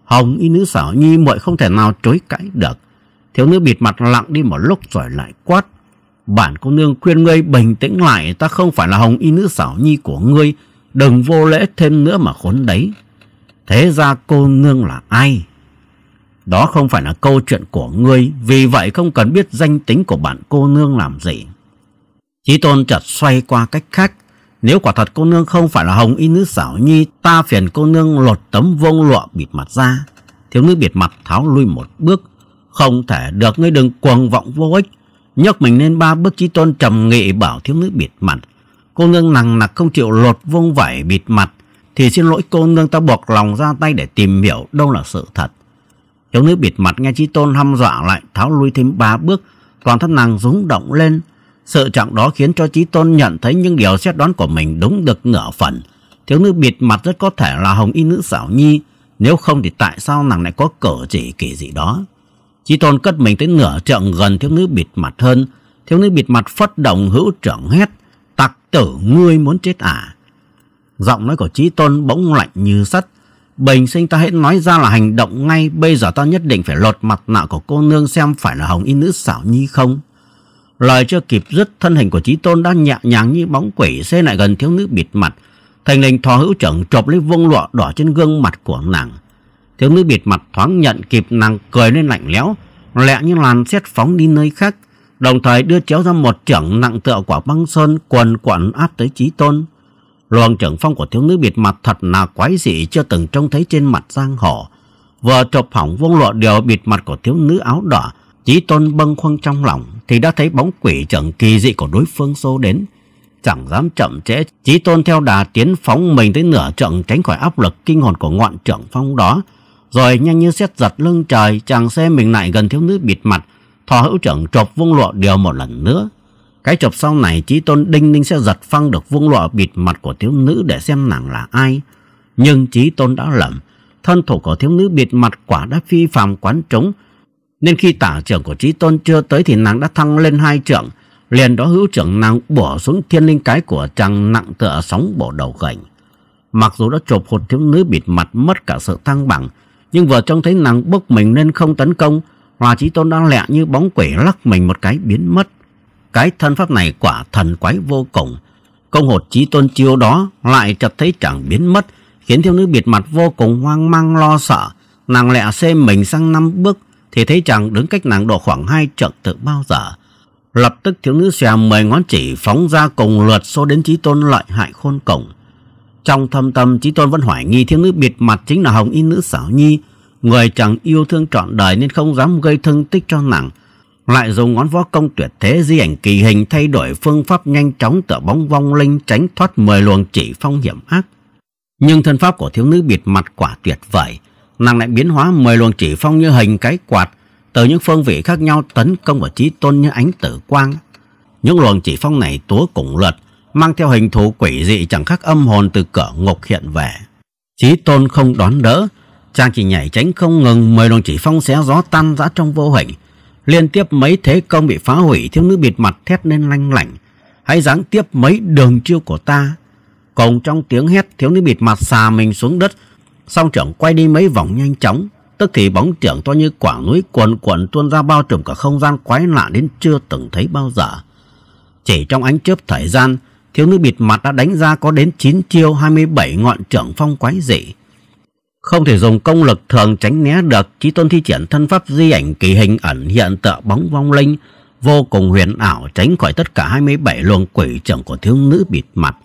Hồng Y Nữ Xảo Nhi, muội không thể nào chối cãi được. Thiếu nữ bịt mặt lặng đi một lúc rồi lại quát, bản cô nương khuyên ngươi bình tĩnh lại, ta không phải là Hồng Y Nữ Xảo Nhi của ngươi, đừng vô lễ thêm nữa mà khốn đấy. Thế ra cô nương là ai? Đó không phải là câu chuyện của ngươi, vì vậy không cần biết danh tính của bản cô nương làm gì. Chí Tôn chợt xoay qua cách khác, nếu quả thật cô nương không phải là Hồng Y Nữ Xảo Nhi, ta phiền cô nương lột tấm vông lụa bịt mặt ra. Thiếu nữ bịt mặt tháo lui một bước, không thể được, ngươi đừng cuồng vọng vô ích. Nhấc mình lên ba bước, Chí Tôn trầm nghị bảo thiếu nữ bịt mặt, cô nương nằng nặc không chịu lột vông vải bịt mặt thì xin lỗi cô nương, ta buộc lòng ra tay để tìm hiểu đâu là sự thật. Thiếu nữ bịt mặt nghe Chí Tôn hăm dọa lại tháo lui thêm ba bước, toàn thân nàng rúng động lên. Sự trạng đó khiến cho Chí Tôn nhận thấy những điều xét đoán của mình đúng được nửa phần. Thiếu nữ bịt mặt rất có thể là Hồng Y Nữ Xảo Nhi, nếu không thì tại sao nàng lại có cử chỉ kỳ dị đó? Chí Tôn cất mình tới nửa trượng gần thiếu nữ bịt mặt hơn. Thiếu nữ bịt mặt phất động hữu trưởng hét, tặc tử ngươi muốn chết à? Giọng nói của Chí Tôn bỗng lạnh như sắt, bình sinh ta hãy nói ra là hành động ngay, bây giờ ta nhất định phải lột mặt nạ của cô nương xem phải là Hồng Y Nữ Xảo Nhi không. Lời chưa kịp dứt, thân hình của Chí Tôn đã nhẹ nhàng như bóng quỷ xê lại gần thiếu nữ bịt mặt. Thanh Linh thò hữu trưởng chộp lấy vông lụa đỏ trên gương mặt của nàng. Thiếu nữ bịt mặt thoáng nhận kịp, nàng cười lên lạnh lẽo, lẹ như làn sét phóng đi nơi khác, đồng thời đưa chéo ra một chưởng nặng tựa quả băng sơn quần quẩn áp tới Chí Tôn. Luồng trưởng phong của thiếu nữ bịt mặt thật là quái dị, chưa từng trông thấy trên mặt giang hồ. Vừa chộp hỏng vông lụa đều bịt mặt của thiếu nữ áo đỏ, Chí Tôn bâng khuâng trong lòng thì đã thấy bóng quỷ chưởng kỳ dị của đối phương xô đến. Chẳng dám chậm trễ, Chí Tôn theo đà tiến phóng mình tới nửa trượng, tránh khỏi áp lực kinh hồn của ngọn trưởng phong đó, rồi nhanh như sét giật lưng trời, chàng xe mình lại gần thiếu nữ bịt mặt, thò hữu trưởng chộp vuông lụa điều một lần nữa. Cái chộp sau này, Chí Tôn đinh ninh sẽ giật phăng được vuông lụa bịt mặt của thiếu nữ để xem nàng là ai. Nhưng Chí Tôn đã lầm, thân thủ của thiếu nữ bịt mặt quả đã phi phàm quán trúng, nên khi tả trưởng của Chí Tôn chưa tới thì nàng đã thăng lên hai trưởng. Liền đó hữu trưởng nàng bổ xuống, thiên linh cái của chàng nặng tựa sóng bổ đầu gành. Mặc dù đã chộp hụt thiếu nữ bịt mặt mất cả sự thăng bằng, nhưng vừa trông thấy nàng bốc mình nên không tấn công, Hòa Chí Tôn đã lẹ như bóng quỷ lắc mình một cái biến mất. Cái thân pháp này quả thần quái vô cùng. Công hột Chí Tôn chiêu đó lại chợt thấy chàng biến mất, khiến thiếu nữ bịt mặt vô cùng hoang mang lo sợ. Nàng lẹ xê mình sang năm bước thì thấy chàng đứng cách nàng độ khoảng hai trượng từ bao giờ. Lập tức thiếu nữ xòe mười ngón chỉ phóng ra cùng lượt xô đến Chí Tôn lợi hại khôn cùng. Trong thâm tâm Chí Tôn vẫn hoài nghi thiếu nữ bịt mặt chính là Hồng Y Nữ Xảo Nhi, người chàng yêu thương trọn đời, nên không dám gây thương tích cho nàng, lại dùng ngón võ công tuyệt thế di ảnh kỳ hình thay đổi phương pháp nhanh chóng tựa bóng vong linh, tránh thoát mười luồng chỉ phong hiểm ác. Nhưng thân pháp của thiếu nữ bịt mặt quả tuyệt vời, nàng lại biến hóa mười luồng chỉ phong như hình cái quạt, từ những phương vị khác nhau tấn công vào Chí Tôn như ánh tử quang. Những luồng chỉ phong này túa cùng lượt, mang theo hình thù quỷ dị chẳng khác âm hồn từ cửa ngục hiện về. Chí Tôn không đón đỡ, chàng chỉ nhảy tránh không ngừng, mười luồng chỉ phong xé gió tan rã trong vô hình. Liên tiếp mấy thế công bị phá hủy, thiếu nữ bịt mặt thét lên lanh lảnh: "Hãy giáng tiếp mấy đường chiêu của ta!" Cùng trong tiếng hét, thiếu nữ bịt mặt xà mình xuống đất, song trưởng quay đi mấy vòng nhanh chóng. Tức thì bóng trưởng to như quả núi cuồn cuộn tuôn ra, bao trùm cả không gian quái lạ đến chưa từng thấy bao giờ. Chỉ trong ánh chớp thời gian, thiếu nữ bịt mặt đã đánh ra có đến chín chiêu hai mươi bảy ngọn trưởng phong quái dị. Không thể dùng công lực thường tránh né được, Chí Tôn thi triển thân pháp di ảnh kỳ hình ẩn hiện tựa bóng vong linh, vô cùng huyền ảo, tránh khỏi tất cả hai mươi bảy luồng quỷ trưởng của thiếu nữ bịt mặt.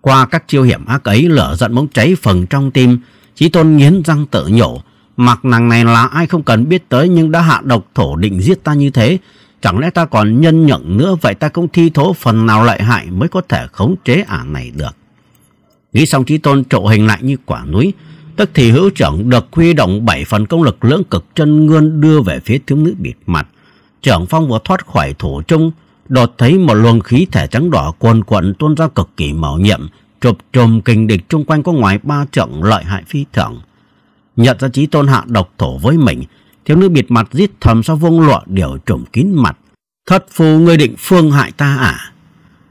Qua các chiêu hiểm ác ấy, lửa giận bỗng cháy phừng trong tim, Chí Tôn nghiến răng tự nhủ: "Mặc nàng này là ai không cần biết tới, nhưng đã hạ độc thổ định giết ta như thế, chẳng lẽ ta còn nhân nhượng nữa? Vậy ta cũng thi thố phần nào lợi hại mới có thể khống chế ả này được." Nghĩ xong, Chí Tôn trụ hình lại như quả núi. Tức thì hữu trưởng được huy động, bảy phần công lực lưỡng cực chân ngươn đưa về phía thiếu nữ bịt mặt. Trưởng phong vừa thoát khỏi thủ trung, đột thấy một luồng khí thể trắng đỏ cuồn cuộn tuôn ra cực kỳ màu nhiệm, chụp trùm kình địch chung quanh có ngoài ba trượng, lợi hại phi thường. Nhận ra Chí Tôn hạ độc thổ với mình, thiếu nữ bịt mặt rít thầm sau vuông lụa điều trùm kín mặt: "Thất phu, ngươi định phương hại ta à?"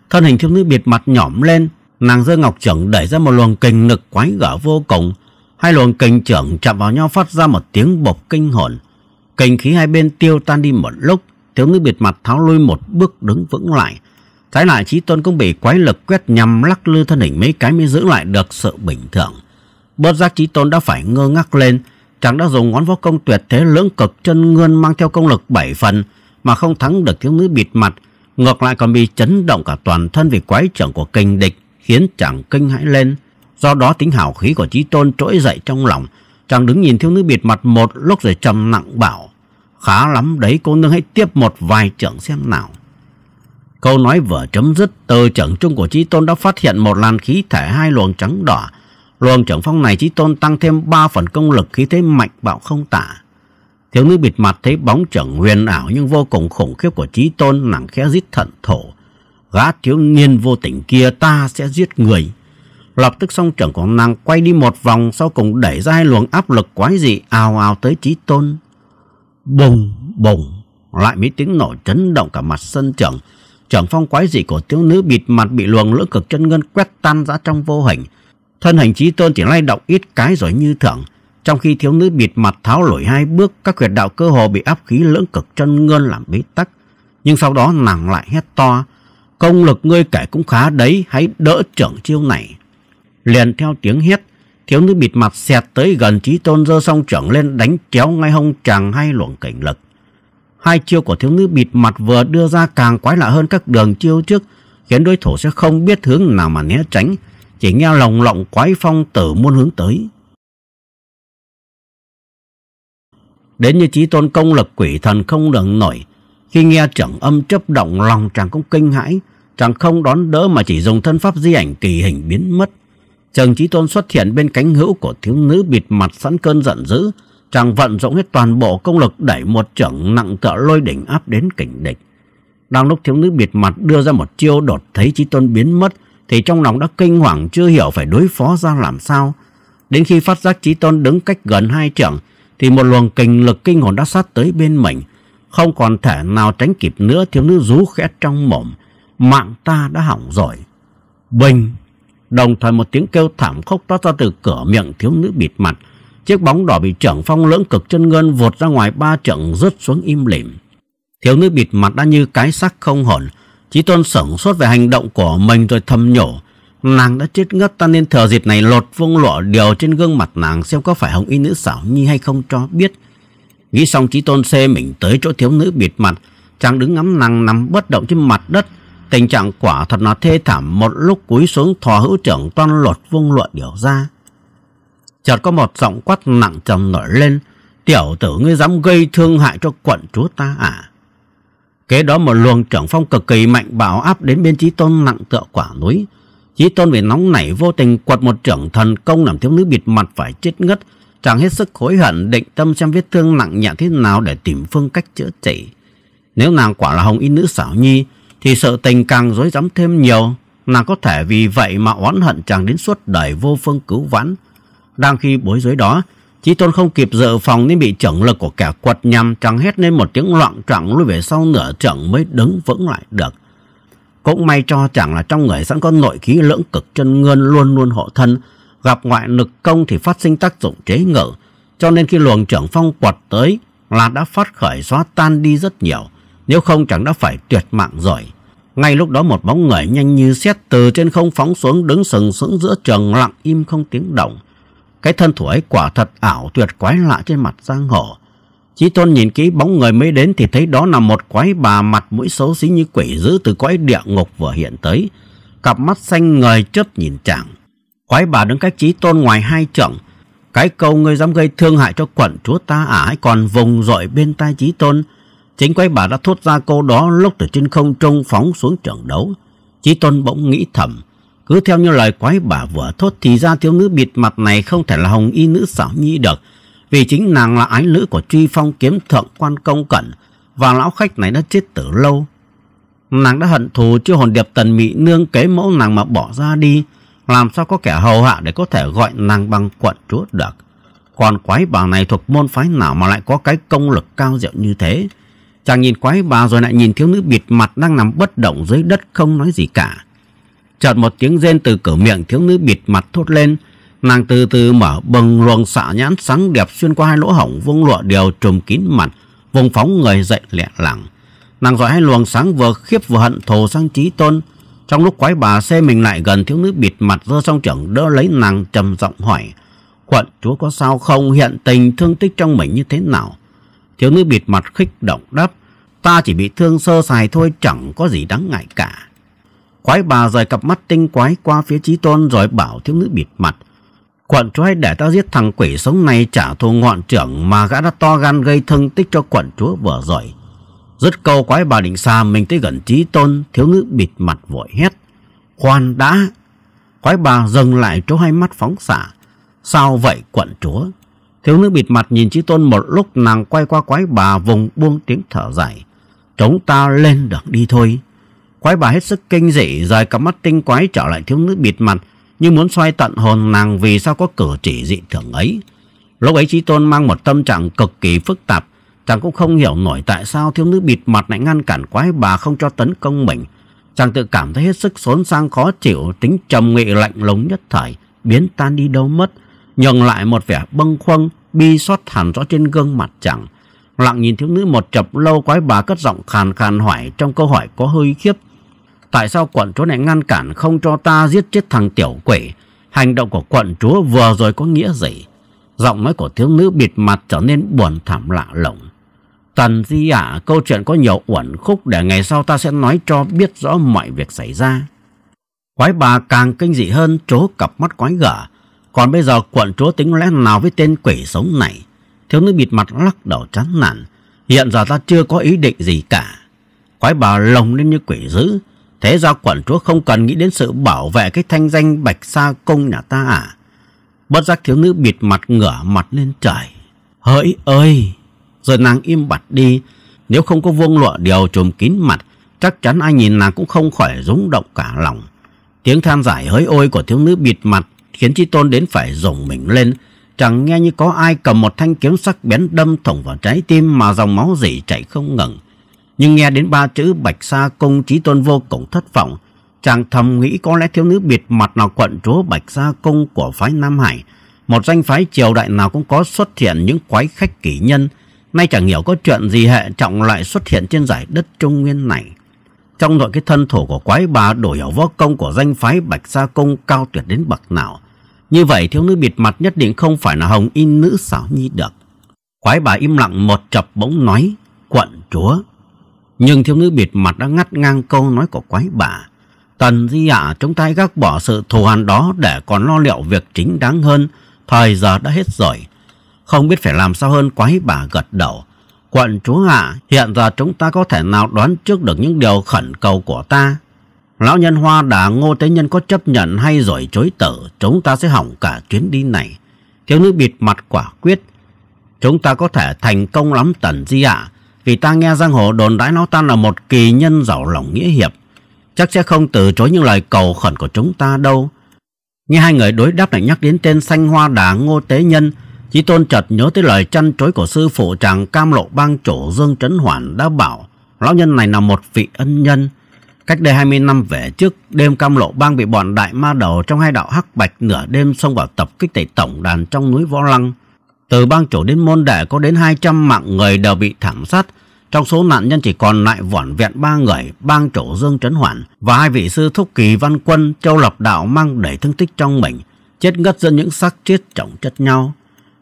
Thân hình thiếu nữ bịt mặt nhỏm lên, nàng giơ ngọc trưởng đẩy ra một luồng kình lực quái gở vô cùng. Hai luồng kình trưởng chạm vào nhau phát ra một tiếng bộc kinh hồn, kình khí hai bên tiêu tan đi một lúc. Thiếu nữ bịt mặt tháo lui một bước đứng vững lại. Trái lại, Chí Tôn cũng bị quái lực quét nhằm, lắc lư thân hình mấy cái mới giữ lại được sự bình thường. Bất giác Chí Tôn đã phải ngơ ngác lên, chàng đã dùng ngón võ công tuyệt thế lưỡng cực chân ngươn mang theo công lực bảy phần mà không thắng được thiếu nữ bịt mặt, ngược lại còn bị chấn động cả toàn thân vì quái trưởng của kình địch, khiến chàng kinh hãi lên. Do đó tính hào khí của Chí Tôn trỗi dậy trong lòng, chàng đứng nhìn thiếu nữ bịt mặt một lúc rồi trầm nặng bảo: "Khá lắm đấy, cô nương hãy tiếp một vài trưởng xem nào." Câu nói vừa chấm dứt, từ trưởng trung của Chí Tôn đã phát hiện một làn khí thể hai luồng trắng đỏ. Luồng trưởng phong này Chí Tôn tăng thêm ba phần công lực, khí thế mạnh bạo không tả. Thiếu nữ bịt mặt thấy bóng trưởng huyền ảo nhưng vô cùng khủng khiếp của Chí Tôn, nàng khẽ rít thận thổ: "Gã thiếu niên vô tình kia, ta sẽ giết người." Lập tức song trưởng của nàng quay đi một vòng, sau cùng đẩy ra hai luồng áp lực quái dị ào ào tới Chí Tôn. Bùng bùng, lại mấy tiếng nổ chấn động cả mặt sân trưởng. Trưởng phong quái dị của thiếu nữ bịt mặt bị luồng lưỡng cực chân ngân quét tan ra trong vô hình. Thân hình Chí Tôn chỉ lay động ít cái rồi như thường, trong khi thiếu nữ bịt mặt tháo lủi hai bước, các huyệt đạo cơ hồ bị áp khí lưỡng cực chân ngươn làm bế tắc. Nhưng sau đó nàng lại hét to: "Công lực ngươi kể cũng khá đấy, hãy đỡ trưởng chiêu này." Liền theo tiếng hét, thiếu nữ bịt mặt xẹt tới gần Chí Tôn, giơ song trưởng lên đánh chéo ngay hông chàng hai luồng kình lực. Hai chiêu của thiếu nữ bịt mặt vừa đưa ra càng quái lạ hơn các đường chiêu trước, khiến đối thủ sẽ không biết hướng nào mà né tránh, chỉ nghe lồng lộng quái phong từ muôn hướng tới. Đến như Chí Tôn công lực quỷ thần không đựng nổi, khi nghe trưởng âm chấp động lòng chàng cũng kinh hãi, chàng không đón đỡ mà chỉ dùng thân pháp di ảnh kỳ hình biến mất. Chàng Chí Tôn xuất hiện bên cánh hữu của thiếu nữ bịt mặt, sẵn cơn giận dữ, chàng vận dụng hết toàn bộ công lực đẩy một trưởng nặng cỡ lôi đỉnh áp đến kình địch. Đang lúc thiếu nữ bịt mặt đưa ra một chiêu đột thấy Chí Tôn biến mất thì trong lòng đã kinh hoàng chưa hiểu phải đối phó ra làm sao. Đến khi phát giác Chí Tôn đứng cách gần hai trưởng thì một luồng kình lực kinh hồn đã sát tới bên mình, không còn thể nào tránh kịp nữa. Thiếu nữ rú khẽ trong mồm, mạng ta đã hỏng rồi. Bình! Đồng thời một tiếng kêu thảm khốc toát ra từ cửa miệng thiếu nữ bịt mặt, chiếc bóng đỏ bị trưởng phong lưỡng cực chân ngươn vụt ra ngoài ba trượng rớt xuống im lìm. Thiếu nữ bịt mặt đã như cái xác không hồn. Chí Tôn sửng sốt về hành động của mình rồi thầm nhổ, nàng đã chết ngất, ta nên thờ dịp này lột vung lụa điều trên gương mặt nàng xem có phải Hồng Y Nữ Xảo Nhi hay không cho biết. Nghĩ xong, Chí Tôn xê mình tới chỗ thiếu nữ bịt mặt, chàng đứng ngắm nàng nằm bất động trên mặt đất, tình trạng quả thật là thê thảm. Một lúc cúi xuống thò hữu trưởng toan lột vung lụa điều ra, chợt có một giọng quát nặng trầm nổi lên: tiểu tử ngươi dám gây thương hại cho quận chúa ta à? Kế đó một luồng trưởng phong cực kỳ mạnh bạo áp đến bên Chí Tôn nặng tựa quả núi. Chí Tôn vì nóng nảy vô tình quật một trưởng thần công làm thiếu nữ bịt mặt phải chết ngất. Chàng hết sức hối hận, định tâm xem vết thương nặng nhẹ thế nào để tìm phương cách chữa trị. Nếu nàng quả là Hồng Y Nữ Xảo Nhi thì sự tình càng rối rắm thêm nhiều, nàng có thể vì vậy mà oán hận chàng đến suốt đời vô phương cứu vãn. Đang khi bối rối đó, Chí Tôn không kịp dự phòng nên bị trưởng lực của kẻ quật nhằm, chàng hét lên một tiếng loạn trọng lùi về sau nửa trượng mới đứng vững lại được. Cũng may cho chàng là trong người sẵn có nội khí lưỡng cực chân ngươn luôn luôn hộ thân, gặp ngoại lực công thì phát sinh tác dụng chế ngự, cho nên khi luồng trưởng phong quật tới là đã phát khởi xóa tan đi rất nhiều, nếu không chàng đã phải tuyệt mạng rồi. Ngay lúc đó một bóng người nhanh như sét từ trên không phóng xuống, đứng sừng sững giữa trường lặng im không tiếng động. Cái thân thủ ấy quả thật ảo tuyệt quái lạ trên mặt giang hồ. Chí Tôn nhìn kỹ bóng người mới đến thì thấy đó là một quái bà mặt mũi xấu xí như quỷ dữ từ cõi địa ngục vừa hiện tới, cặp mắt xanh ngời chớp nhìn chàng. Quái bà đứng cách Chí Tôn ngoài hai trượng. Cái câu ngươi dám gây thương hại cho quận chúa ta à hãy còn vùng dội bên tai Chí Tôn. Chính quái bà đã thốt ra câu đó lúc từ trên không trung phóng xuống trường đấu. Chí Tôn bỗng nghĩ thầm, cứ theo như lời quái bà vừa thốt thì ra thiếu nữ bịt mặt này không thể là Hồng Y Nữ Xảo Nhi được, vì chính nàng là ái nữ của Truy Phong kiếm thượng quan Công Cẩn, và lão khách này đã chết từ lâu. Nàng đã hận thù chưa hồn điệp Tần Mỹ Nương kế mẫu nàng mà bỏ ra đi, làm sao có kẻ hầu hạ để có thể gọi nàng bằng quận chúa được. Còn quái bà này thuộc môn phái nào mà lại có cái công lực cao diệu như thế? Chàng nhìn quái bà rồi lại nhìn thiếu nữ bịt mặt đang nằm bất động dưới đất không nói gì cả. Chợt một tiếng rên từ cửa miệng thiếu nữ bịt mặt thốt lên, nàng từ từ mở bừng luồng xạ nhãn sáng đẹp xuyên qua hai lỗ hổng vung lụa đều trùm kín mặt, vùng phóng người dậy lẹ làng. Nàng dọi hai luồng sáng vừa khiếp vừa hận thù sang Chí Tôn. Trong lúc quái bà xê mình lại gần, thiếu nữ bịt mặt giơ song trưởng đỡ lấy nàng trầm giọng hỏi: quận chúa có sao không, hiện tình thương tích trong mình như thế nào? Thiếu nữ bịt mặt khích động đáp: ta chỉ bị thương sơ sài thôi, chẳng có gì đáng ngại cả. Quái bà rời cặp mắt tinh quái qua phía Chí Tôn rồi bảo thiếu nữ bịt mặt: quận chúa hãy để ta giết thằng quỷ sống này trả thù ngọn trưởng mà gã đã to gan gây thương tích cho quận chúa vừa rồi. Dứt câu, quái bà định xà mình tới gần Chí Tôn. Thiếu nữ bịt mặt vội hét: khoan đã! Quái bà dừng lại chỗ hai mắt phóng xạ: sao vậy quận chúa? Thiếu nữ bịt mặt nhìn Chí Tôn một lúc, nàng quay qua quái bà vùng buông tiếng thở dài: chúng ta lên được đi thôi. Quái bà hết sức kinh dị, rời cặp mắt tinh quái trở lại thiếu nữ bịt mặt, như muốn xoay tận hồn nàng vì sao có cử chỉ dị thường ấy. Lúc ấy Chí Tôn mang một tâm trạng cực kỳ phức tạp, chàng cũng không hiểu nổi tại sao thiếu nữ bịt mặt lại ngăn cản quái bà không cho tấn công mình. Chàng tự cảm thấy hết sức xốn sang khó chịu, tính trầm nghị lạnh lùng nhất thời biến tan đi đâu mất, nhường lại một vẻ bâng khuâng bi xót hẳn rõ trên gương mặt chàng. Lặng nhìn thiếu nữ một chập lâu, quái bà cất giọng khàn khàn hỏi, trong câu hỏi có hơi khiếp: tại sao quận chúa này ngăn cản không cho ta giết chết thằng tiểu quỷ, Hành động của quận chúa vừa rồi có nghĩa gì? Giọng nói của thiếu nữ bịt mặt trở nên buồn thảm lạ lùng. Tần Di ạ, câu chuyện có nhiều uẩn khúc, để ngày sau ta sẽ nói cho biết rõ mọi việc xảy ra. Quái bà càng kinh dị hơn, trố cặp mắt quái gở. Còn bây giờ quận chúa tính lẽ nào với tên quỷ sống này? Thiếu nữ bịt mặt lắc đầu chán nản. Hiện giờ ta chưa có ý định gì cả. Quái bà lồng lên như quỷ dữ. Thế ra quận chúa không cần nghĩ đến sự bảo vệ cái thanh danh Bạch Sa Cung nhà ta à? Bất giác thiếu nữ bịt mặt ngửa mặt lên trời. Hỡi ơi! Rồi nàng im bặt đi. Nếu không có vuông lụa điều trùm kín mặt, chắc chắn ai nhìn nàng cũng không khỏi rúng động cả lòng. Tiếng than giải hỡi ôi của thiếu nữ bịt mặt khiến Chí Tôn đến phải rùng mình lên. Chẳng nghe như có ai cầm một thanh kiếm sắc bén đâm thủng vào trái tim mà dòng máu rỉ chảy không ngừng. Nhưng nghe đến ba chữ Bạch Sa Cung, Chí Tôn vô cùng thất vọng. Chàng thầm nghĩ có lẽ thiếu nữ bịt mặt nào quận chúa Bạch Sa Cung của phái Nam Hải. Một danh phái triều đại nào cũng có xuất hiện những quái khách kỳ nhân. Nay chẳng hiểu có chuyện gì hệ trọng lại xuất hiện trên giải đất Trung Nguyên này. Trong nội cái thân thủ của quái bà đủ hiểu võ công của danh phái Bạch Sa Cung cao tuyệt đến bậc nào. Như vậy thiếu nữ bịt mặt nhất định không phải là Hồng Y Nữ Xảo Nhi được. Quái bà im lặng một chập bỗng nói quận chúa. Nhưng thiếu nữ bịt mặt đã ngắt ngang câu nói của quái bà. Tần Di ạ, chúng ta hãy gác bỏ sự thù hằn đó để còn lo liệu việc chính đáng hơn. Thời giờ đã hết rồi. Không biết phải làm sao hơn, quái bà gật đầu. Quận chúa ạ, à, hiện giờ chúng ta có thể nào đoán trước được những điều khẩn cầu của ta? Lão nhân Hoa Đả Ngô Tế Nhân có chấp nhận hay rồi chối tử, chúng ta sẽ hỏng cả chuyến đi này. Thiếu nữ bịt mặt quả quyết. Chúng ta có thể thành công lắm Tần Di ạ, à, vì ta nghe giang hồ đồn đãi nó ta là một kỳ nhân giàu lòng nghĩa hiệp. Chắc sẽ không từ chối những lời cầu khẩn của chúng ta đâu. Nghe hai người đối đáp lại nhắc đến tên Xanh Hoa Đả Ngô Tế Nhân, Chí Tôn chợt nhớ tới lời trăn trối của sư phụ chàng Cam Lộ Bang chủ Dương Trấn Hoạn đã bảo lão nhân này là một vị ân nhân. Cách đây hai mươi năm về trước, đêm Cam Lộ Bang bị bọn đại ma đầu trong hai đạo hắc bạch nửa đêm xông vào tập kích tại tổng đàn trong núi Võ Lăng. Từ bang chủ đến môn đệ có đến hai trăm mạng người đều bị thảm sát. Trong số nạn nhân chỉ còn lại vỏn vẹn ba người, bang chủ Dương Trấn Hoạn và hai vị sư thúc Kỳ Văn Quân, Châu Lộc Đạo mang đầy thương tích trong mình, chết ngất giữa những xác chết chồng chất nhau.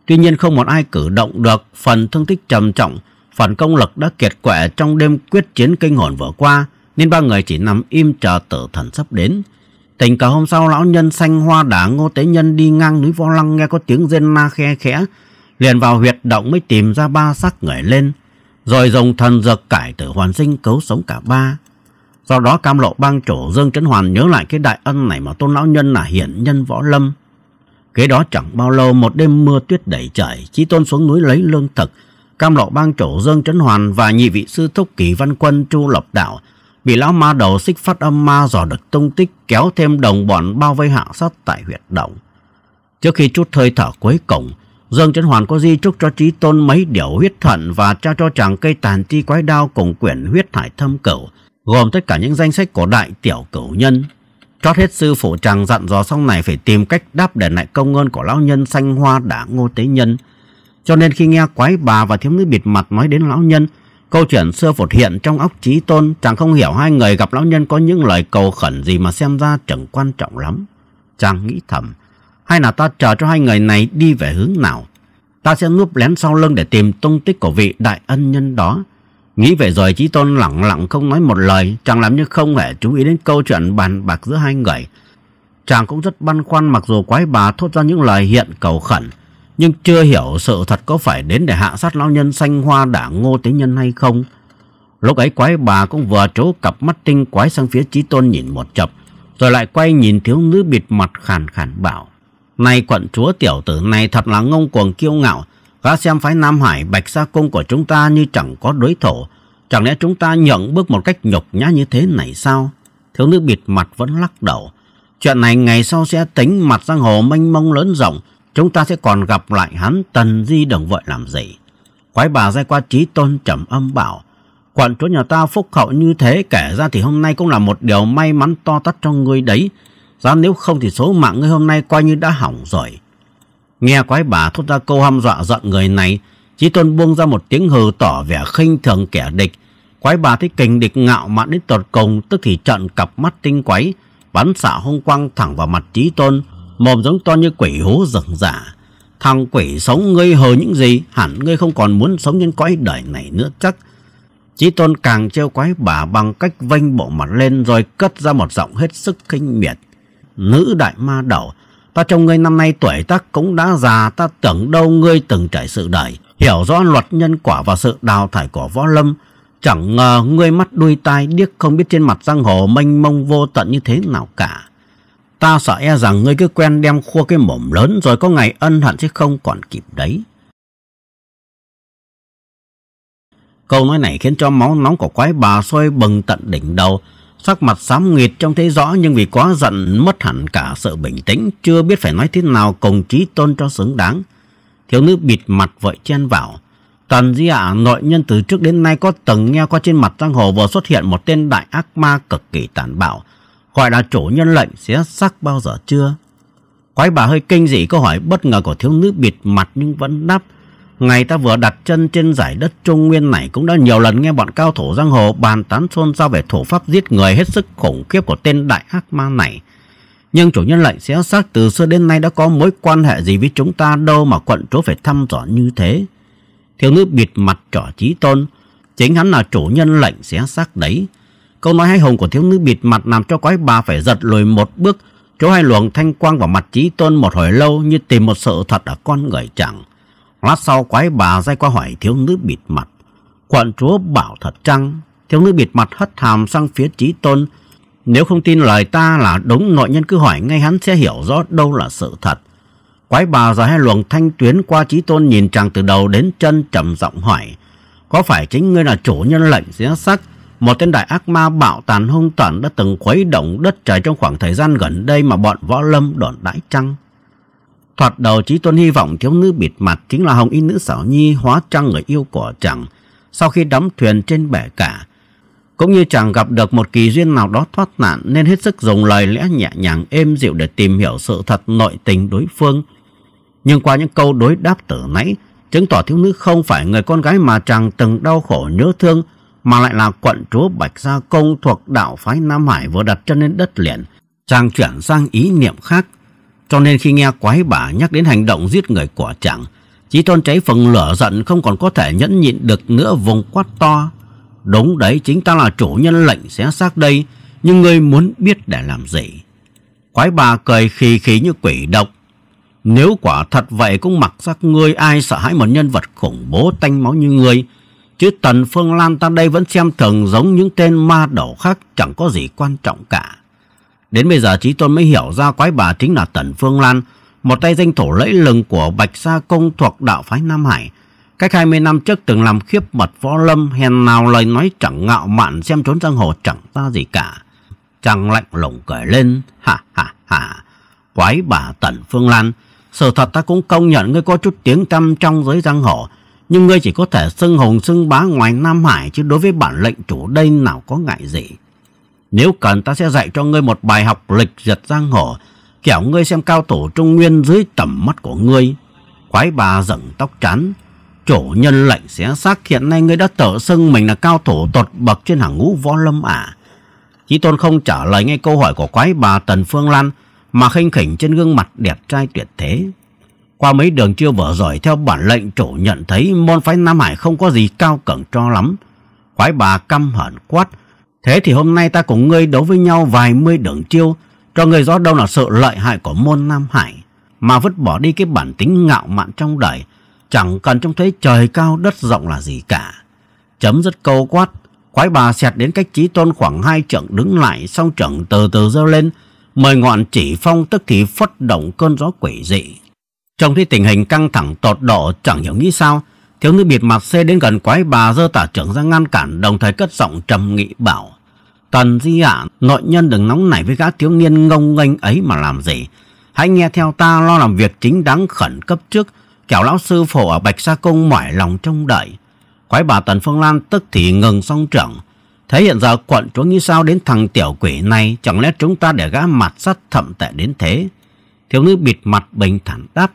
Tuy nhiên không một ai cử động được, phần thương tích trầm trọng, phần công lực đã kiệt quệ trong đêm quyết chiến kinh hồn vừa qua, nên ba người chỉ nằm im chờ tử thần sắp đến. Tình cờ hôm sau, lão nhân Xanh Hoa Đả Ngô Tế Nhân đi ngang núi Võ Lăng nghe có tiếng rên ma khe khẽ, liền vào huyệt động mới tìm ra ba xác người lên, rồi dùng thần dược cải tử hoàn sinh cứu sống cả ba. Do đó Cam Lộ Bang chủ Dương Trấn Hoàn nhớ lại cái đại ân này mà tôn lão nhân là hiển nhân võ lâm. Kế đó chẳng bao lâu, một đêm mưa tuyết đầy trời, Chí Tôn xuống núi lấy lương thực. Cam Lộ Bang chủ Dương Trấn Hoàn và nhị vị sư thúc Kỳ Văn Quân, Chu Lộc Đạo bị lão ma đầu Xích Phát Âm Ma dò được tung tích, kéo thêm đồng bọn bao vây hạ sát tại huyệt động. Trước khi chút hơi thở cuối cùng, Dương Trấn Hoàn có di chúc cho Chí Tôn mấy điều huyết thuận và trao cho chàng cây tàn chi quái đao cùng quyển huyết hải thâm cửu, gồm tất cả những danh sách của đại tiểu cửu nhân. Chót hết, sư phụ chàng dặn dò sau này phải tìm cách đáp đền lại công ơn của lão nhân Xanh Hoa Đả Ngô Tế Nhân. Cho nên khi nghe quái bà và thiếu nữ bịt mặt nói đến lão nhân, câu chuyện xưa phụt hiện trong óc Chí Tôn. Chàng không hiểu hai người gặp lão nhân có những lời cầu khẩn gì mà xem ra chẳng quan trọng lắm. Chàng nghĩ thầm, hay là ta chờ cho hai người này đi về hướng nào, ta sẽ núp lén sau lưng để tìm tung tích của vị đại ân nhân đó. Nghĩ vậy rồi Chí Tôn lặng lặng không nói một lời. Chàng làm như không hề chú ý đến câu chuyện bàn bạc giữa hai người. Chàng cũng rất băn khoăn, mặc dù quái bà thốt ra những lời hiện cầu khẩn, nhưng chưa hiểu sự thật có phải đến để hạ sát lão nhân Xanh Hoa Đả Ngô Tế Nhân hay không. Lúc ấy quái bà cũng vừa trố cặp mắt tinh quái sang phía Chí Tôn nhìn một chập, rồi lại quay nhìn thiếu nữ bịt mặt khàn khàn bảo: Này quận chúa, tiểu tử này thật là ngông cuồng kiêu ngạo. Gã xem phái Nam Hải Bạch Sa Cung của chúng ta như chẳng có đối thủ. Chẳng lẽ chúng ta nhượng bước một cách nhục nhã như thế này sao? Thiếu nữ bịt mặt vẫn lắc đầu. Chuyện này ngày sau sẽ tính, mặt giang hồ mênh mông lớn rộng, chúng ta sẽ còn gặp lại hắn, Tần Di đồng vội làm gì. Quái bà giai qua Chí Tôn trầm âm bảo: Quận chúa nhà ta phúc hậu như thế, kể ra thì hôm nay cũng là một điều may mắn to tát cho ngươi đấy. Giá nếu không thì số mạng ngươi hôm nay coi như đã hỏng rồi. Nghe quái bà thốt ra câu hăm dọa giận người này, Chí Tôn buông ra một tiếng hừ tỏ vẻ khinh thường kẻ địch. Quái bà thấy kình địch ngạo mạn đến tột cùng, tức thì trợn cặp mắt tinh quái, bắn xạ hung quang thẳng vào mặt Chí Tôn. mồm giống to như quỷ hú rừng giả. Thằng quỷ sống, ngươi hờ những gì? Hẳn ngươi không còn muốn sống nhân cõi đời này nữa chắc. Chí Tôn càng trêu quái bà bằng cách vênh bộ mặt lên rồi cất ra một giọng hết sức khinh miệt. Nữ đại ma đầu, ta trông ngươi năm nay tuổi tác cũng đã già, ta tưởng đâu ngươi từng trải sự đời, hiểu rõ luật nhân quả và sự đào thải của võ lâm. Chẳng ngờ ngươi mắt đuôi tai điếc, không biết trên mặt giang hồ mênh mông vô tận như thế nào cả. Ta sợ e rằng ngươi cứ quen đem khua cái mồm lớn rồi có ngày ân hận chứ không còn kịp đấy. Câu nói này khiến cho máu nóng của quái bà sôi bừng tận đỉnh đầu, sắc mặt xám nghịt trông thấy rõ, nhưng vì quá giận mất hẳn cả sự bình tĩnh, chưa biết phải nói thế nào cùng Chí Tôn cho xứng đáng. Thiếu nữ bịt mặt vội chen vào. Tần Di ạ, nội nhân từ trước đến nay có từng nghe qua trên mặt giang hồ vừa xuất hiện một tên đại ác ma cực kỳ tàn bạo, gọi là chủ nhân Lệnh Xé Xác bao giờ chưa? Quái bà hơi kinh dị câu hỏi bất ngờ của thiếu nữ bịt mặt nhưng vẫn đáp. Ngày ta vừa đặt chân trên giải đất Trung Nguyên này cũng đã nhiều lần nghe bọn cao thủ giang hồ bàn tán xôn xao về thủ pháp giết người hết sức khủng khiếp của tên đại ác ma này. Nhưng chủ nhân Lệnh Xé Xác từ xưa đến nay đã có mối quan hệ gì với chúng ta đâu mà quận chúa phải thăm dò như thế? Thiếu nữ bịt mặt trỏ Chí Tôn. Chính hắn là chủ nhân Lệnh Xé Xác đấy. Câu nói hãi hùng của thiếu nữ bịt mặt làm cho quái bà phải giật lùi một bước, chỗ hai luồng thanh quang vào mặt Chí Tôn một hồi lâu như tìm một sự thật ở con người chẳng. Lát sau quái bà dây qua hỏi thiếu nữ bịt mặt. Quận chúa bảo thật chăng? Thiếu nữ bịt mặt hất hàm sang phía Chí Tôn. Nếu không tin lời ta là đúng, nội nhân cứ hỏi ngay, hắn sẽ hiểu rõ đâu là sự thật. Quái bà dây hai luồng thanh tuyến qua Chí Tôn, nhìn chàng từ đầu đến chân, trầm giọng hỏi. Có phải chính ngươi là chủ nhân Lệnh Xé Xác, một tên đại ác ma bạo tàn hung tàn đã từng khuấy động đất trời trong khoảng thời gian gần đây mà bọn võ lâm đồn đãi chăng? Thoạt đầu Chí Tôn hy vọng thiếu nữ bịt mặt chính là Hồng Y Nữ Xảo Nhi hóa trang người yêu của chàng sau khi đắm thuyền trên bể cả. Cũng như chàng gặp được một kỳ duyên nào đó thoát nạn, nên hết sức dùng lời lẽ nhẹ nhàng êm dịu để tìm hiểu sự thật nội tình đối phương. Nhưng qua những câu đối đáp từ nãy, chứng tỏ thiếu nữ không phải người con gái mà chàng từng đau khổ nhớ thương, mà lại là quận chúa Bạch Sa Cung thuộc đạo phái Nam Hải vừa đặt chân lên đất liền. Chàng chuyển sang ý niệm khác. Cho nên khi nghe quái bà nhắc đến hành động giết người của chàng, Chí Tôn cháy phần lửa giận không còn có thể nhẫn nhịn được nữa, vùng quát to. Đúng đấy, chính ta là chủ nhân Lệnh Xé Xác đây, nhưng ngươi muốn biết để làm gì? Quái bà cười khì khì như quỷ độc. Nếu quả thật vậy cũng mặc xác ngươi, ai sợ hãi một nhân vật khủng bố tanh máu như ngươi? Chứ Tần Phương Lan ta đây vẫn xem thường giống những tên ma đầu khác, chẳng có gì quan trọng cả. Đến bây giờ Chí Tôn mới hiểu ra quái bà chính là Tần Phương Lan, một tay danh thủ lẫy lừng của Bạch Sa Cung thuộc đạo phái Nam Hải. Cách hai mươi năm trước từng làm khiếp mật võ lâm, hèn nào lời nói chẳng ngạo mạn, xem trốn giang hồ chẳng ra gì cả. Chàng lạnh lùng cười lên. Ha ha ha, quái bà Tần Phương Lan, sự thật ta cũng công nhận ngươi có chút tiếng tăm trong giới giang hồ, nhưng ngươi chỉ có thể xưng hùng xưng bá ngoài Nam Hải, chứ đối với bản lệnh chủ đây nào có ngại gì. Nếu cần ta sẽ dạy cho ngươi một bài học lịch duyệt giang hồ, kẻo ngươi xem cao thủ Trung Nguyên dưới tầm mắt của ngươi. Quái bà dựng tóc trán. Chủ nhân Lệnh Xé Xác, hiện nay ngươi đã tự xưng mình là cao thủ tột bậc trên hàng ngũ võ lâm à? Chí Tôn không trả lời ngay câu hỏi của quái bà Tần Phương Lan mà khinh khỉnh trên gương mặt đẹp trai tuyệt thế. Qua mấy đường chưa vừa rồi, theo bản lệnh chủ nhận thấy môn phái Nam Hải không có gì cao cường cho lắm. Quái bà căm hận quát. Thế thì hôm nay ta cùng ngươi đấu với nhau vài mươi đường chiêu, cho ngươi rõ đâu là sự lợi hại của môn Nam Hải, mà vứt bỏ đi cái bản tính ngạo mạn trong đời, chẳng cần trông thấy trời cao đất rộng là gì cả. Chấm dứt câu quát, quái bà xẹt đến cách Chí Tôn khoảng hai trượng đứng lại, song trượng từ từ giơ lên, mười ngọn chỉ phong tức thì phất động cơn gió quỷ dị. Trong thấy tình hình căng thẳng tột độ, chẳng hiểu nghĩ sao, thiếu nữ bịt mặt xê đến gần quái bà, giơ tả trưởng ra ngăn cản, đồng thời cất giọng trầm nghị bảo. Tần Di ạ, nội nhân đừng nóng nảy với gã thiếu niên ngông nghênh ấy mà làm gì. Hãy nghe theo ta lo làm việc chính đáng khẩn cấp trước, kẻo lão sư phụ ở Bạch Sa Cung mỏi lòng trông đợi. Quái bà Tần Phương Lan tức thì ngừng song trưởng. Thế hiện giờ quận chúa nghĩ sao đến thằng tiểu quỷ này? Chẳng lẽ chúng ta để gã mặt sắt thậm tệ đến thế? Thiếu nữ bịt mặt bình thản đáp.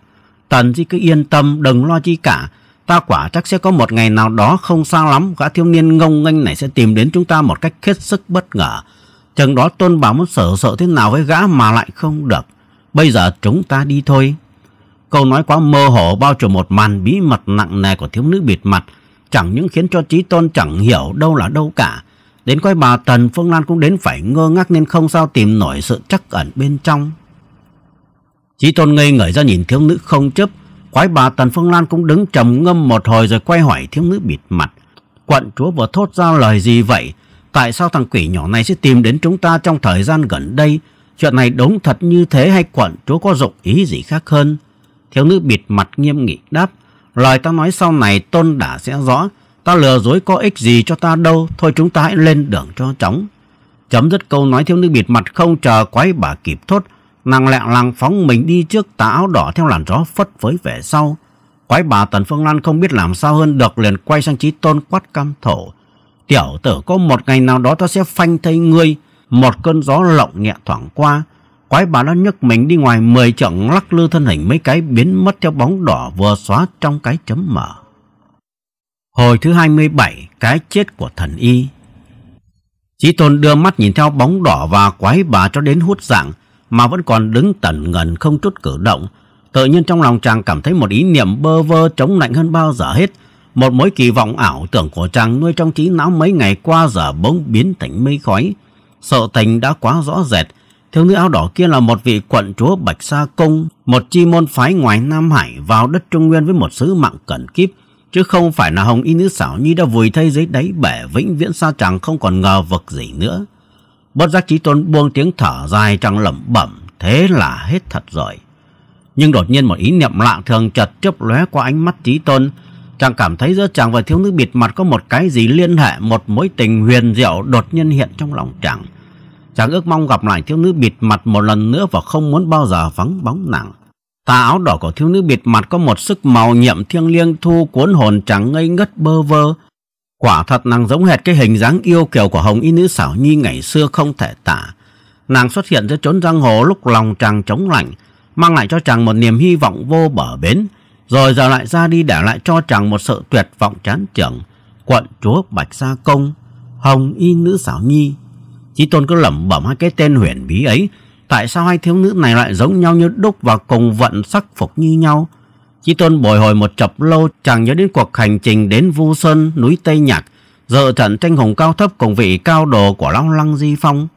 Tần Di cứ yên tâm, đừng lo chi cả. Ta quả chắc sẽ có một ngày nào đó không xa lắm, gã thiếu niên ngông nghênh này sẽ tìm đến chúng ta một cách hết sức bất ngờ. Chừng đó tôn bảo muốn sở sợ thế nào với gã mà lại không được. Bây giờ chúng ta đi thôi. Câu nói quá mơ hồ bao trùm một màn bí mật nặng nề của thiếu nữ bịt mặt, chẳng những khiến cho Chí Tôn chẳng hiểu đâu là đâu cả, đến coi bà Tần Phương Lan cũng đến phải ngơ ngác nên không sao tìm nổi sự trắc ẩn bên trong. Chí Tôn ngây ngẩn ra nhìn thiếu nữ không chớp. Quái bà Tần Phương Lan cũng đứng trầm ngâm một hồi rồi quay hỏi thiếu nữ bịt mặt. Quận chúa vừa thốt ra lời gì vậy? Tại sao thằng quỷ nhỏ này sẽ tìm đến chúng ta trong thời gian gần đây? Chuyện này đúng thật như thế hay quận chúa có dụng ý gì khác hơn? Thiếu nữ bịt mặt nghiêm nghị đáp. Lời ta nói sau này Tôn đã sẽ rõ. Ta lừa dối có ích gì cho ta đâu. Thôi chúng ta hãy lên đường cho chóng. Chấm dứt câu nói, thiếu nữ bịt mặt không chờ quái bà kịp thốt, nàng lẹ làng phóng mình đi trước, tà áo đỏ theo làn gió phất phới về sau. Quái bà Tần Phương Lan không biết làm sao hơn được, liền quay sang Chí Tôn quát cam thổ. Tiểu tử, có một ngày nào đó ta sẽ phanh thây ngươi. Một cơn gió lộng nhẹ thoảng qua, quái bà đã nhấc mình đi ngoài mười trượng, lắc lư thân hình mấy cái biến mất theo bóng đỏ vừa xóa trong cái chấm mở. Hồi thứ hai mươi bảy, cái chết của thần y. Chí Tôn đưa mắt nhìn theo bóng đỏ và quái bà cho đến hút dạng mà vẫn còn đứng tẩn ngần không chút cử động. Tự nhiên trong lòng chàng cảm thấy một ý niệm bơ vơ chống lạnh hơn bao giờ hết. Một mối kỳ vọng ảo tưởng của chàng nuôi trong trí não mấy ngày qua giờ bỗng biến thành mây khói. Sự tình đã quá rõ rệt. Thiếu nữ áo đỏ kia là một vị quận chúa Bạch Sa Cung, một chi môn phái ngoài Nam Hải vào đất Trung Nguyên với một sứ mạng cẩn kíp, chứ không phải là Hồng Y Nữ Xảo Nhi đã vùi thây dưới đáy bể vĩnh viễn xa chàng không còn ngờ vực gì nữa. Bất giác Chí Tôn buông tiếng thở dài, chàng lẩm bẩm thế là hết thật rồi. Nhưng đột nhiên một ý niệm lạ thường chợt chớp lóe qua ánh mắt Chí Tôn. Chàng cảm thấy giữa chàng và thiếu nữ bịt mặt có một cái gì liên hệ, một mối tình huyền diệu đột nhiên hiện trong lòng chàng. Chàng ước mong gặp lại thiếu nữ bịt mặt một lần nữa và không muốn bao giờ vắng bóng nàng. Tà áo đỏ của thiếu nữ bịt mặt có một sức màu nhiệm thiêng liêng thu cuốn hồn chàng ngây ngất bơ vơ. Quả thật nàng giống hệt cái hình dáng yêu kiều của Hồng Y Nữ Xảo Nhi ngày xưa không thể tả. Nàng xuất hiện giữa chốn giang hồ lúc lòng chàng trống lạnh, mang lại cho chàng một niềm hy vọng vô bờ bến, rồi giờ lại ra đi để lại cho chàng một sự tuyệt vọng chán chường. Quận chúa Bạch Sa Công, Hồng Y Nữ Xảo Nhi. Chí Tôn cứ lẩm bẩm hai cái tên huyền bí ấy. Tại sao hai thiếu nữ này lại giống nhau như đúc và cùng vận sắc phục như nhau? Chí Tôn bồi hồi một chập lâu, chàng nhớ đến cuộc hành trình đến Vu Sơn, núi Tây Nhạc, dự trận tranh hùng cao thấp cùng vị cao đồ của lão Lăng Di Phong.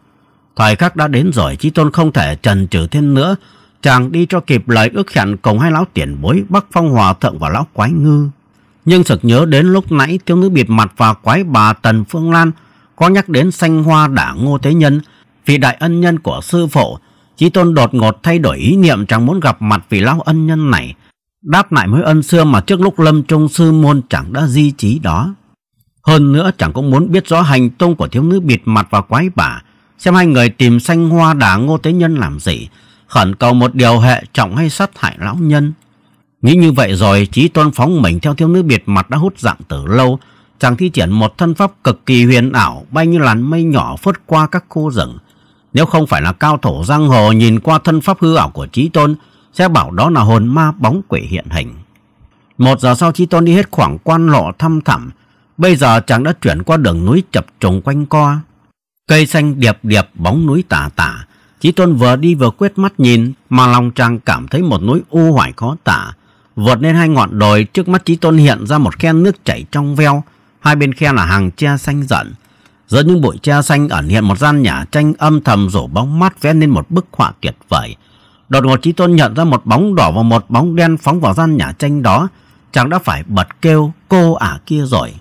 Thời khắc đã đến rồi, Chí Tôn không thể chần chừ thêm nữa. Chàng đi cho kịp lời ước hẹn cùng hai lão tiền bối Bắc Phong Hòa Thượng và lão Quái Ngư. Nhưng sực nhớ đến lúc nãy thiếu nữ bịt mặt và quái bà Tần Phương Lan có nhắc đến Xanh Hoa Đả Ngô Tế Nhân, vị đại ân nhân của sư phụ. Chí Tôn đột ngột thay đổi ý niệm, chàng muốn gặp mặt vị lão ân nhân này, đáp lại mối ân xưa mà trước lúc lâm trung sư môn chẳng đã di chí đó. Hơn nữa chẳng cũng muốn biết rõ hành tung của thiếu nữ bịt mặt và quái bà, xem hai người tìm Xanh Hoa Đả Ngô Tế Nhân làm gì, khẩn cầu một điều hệ trọng hay sát hại lão nhân. Nghĩ như vậy rồi, Chí Tôn phóng mình theo thiếu nữ bịt mặt đã hút dạng từ lâu. Chàng thi triển một thân pháp cực kỳ huyền ảo, bay như làn mây nhỏ phớt qua các khu rừng. Nếu không phải là cao thủ giang hồ nhìn qua thân pháp hư ảo của Chí Tôn sẽ bảo đó là hồn ma bóng quỷ hiện hình. Một giờ sau, Chí Tôn đi hết khoảng quan lộ thăm thẳm. Bây giờ chàng đã chuyển qua đường núi chập trùng quanh co, cây xanh điệp điệp, bóng núi tả tả. Chí Tôn vừa đi vừa quét mắt nhìn, mà lòng chàng cảm thấy một nỗi u hoài khó tả. Vượt lên hai ngọn đồi, trước mắt Chí Tôn hiện ra một khe nước chảy trong veo, hai bên khe là hàng tre xanh rợn. Giữa những bụi tre xanh ẩn hiện một gian nhà tranh âm thầm rủ bóng mát vẽ nên một bức họa tuyệt vời. Đột ngột Chí Tôn nhận ra một bóng đỏ và một bóng đen phóng vào gian nhà tranh đó. Chàng đã phải bật kêu cô ả kia rồi.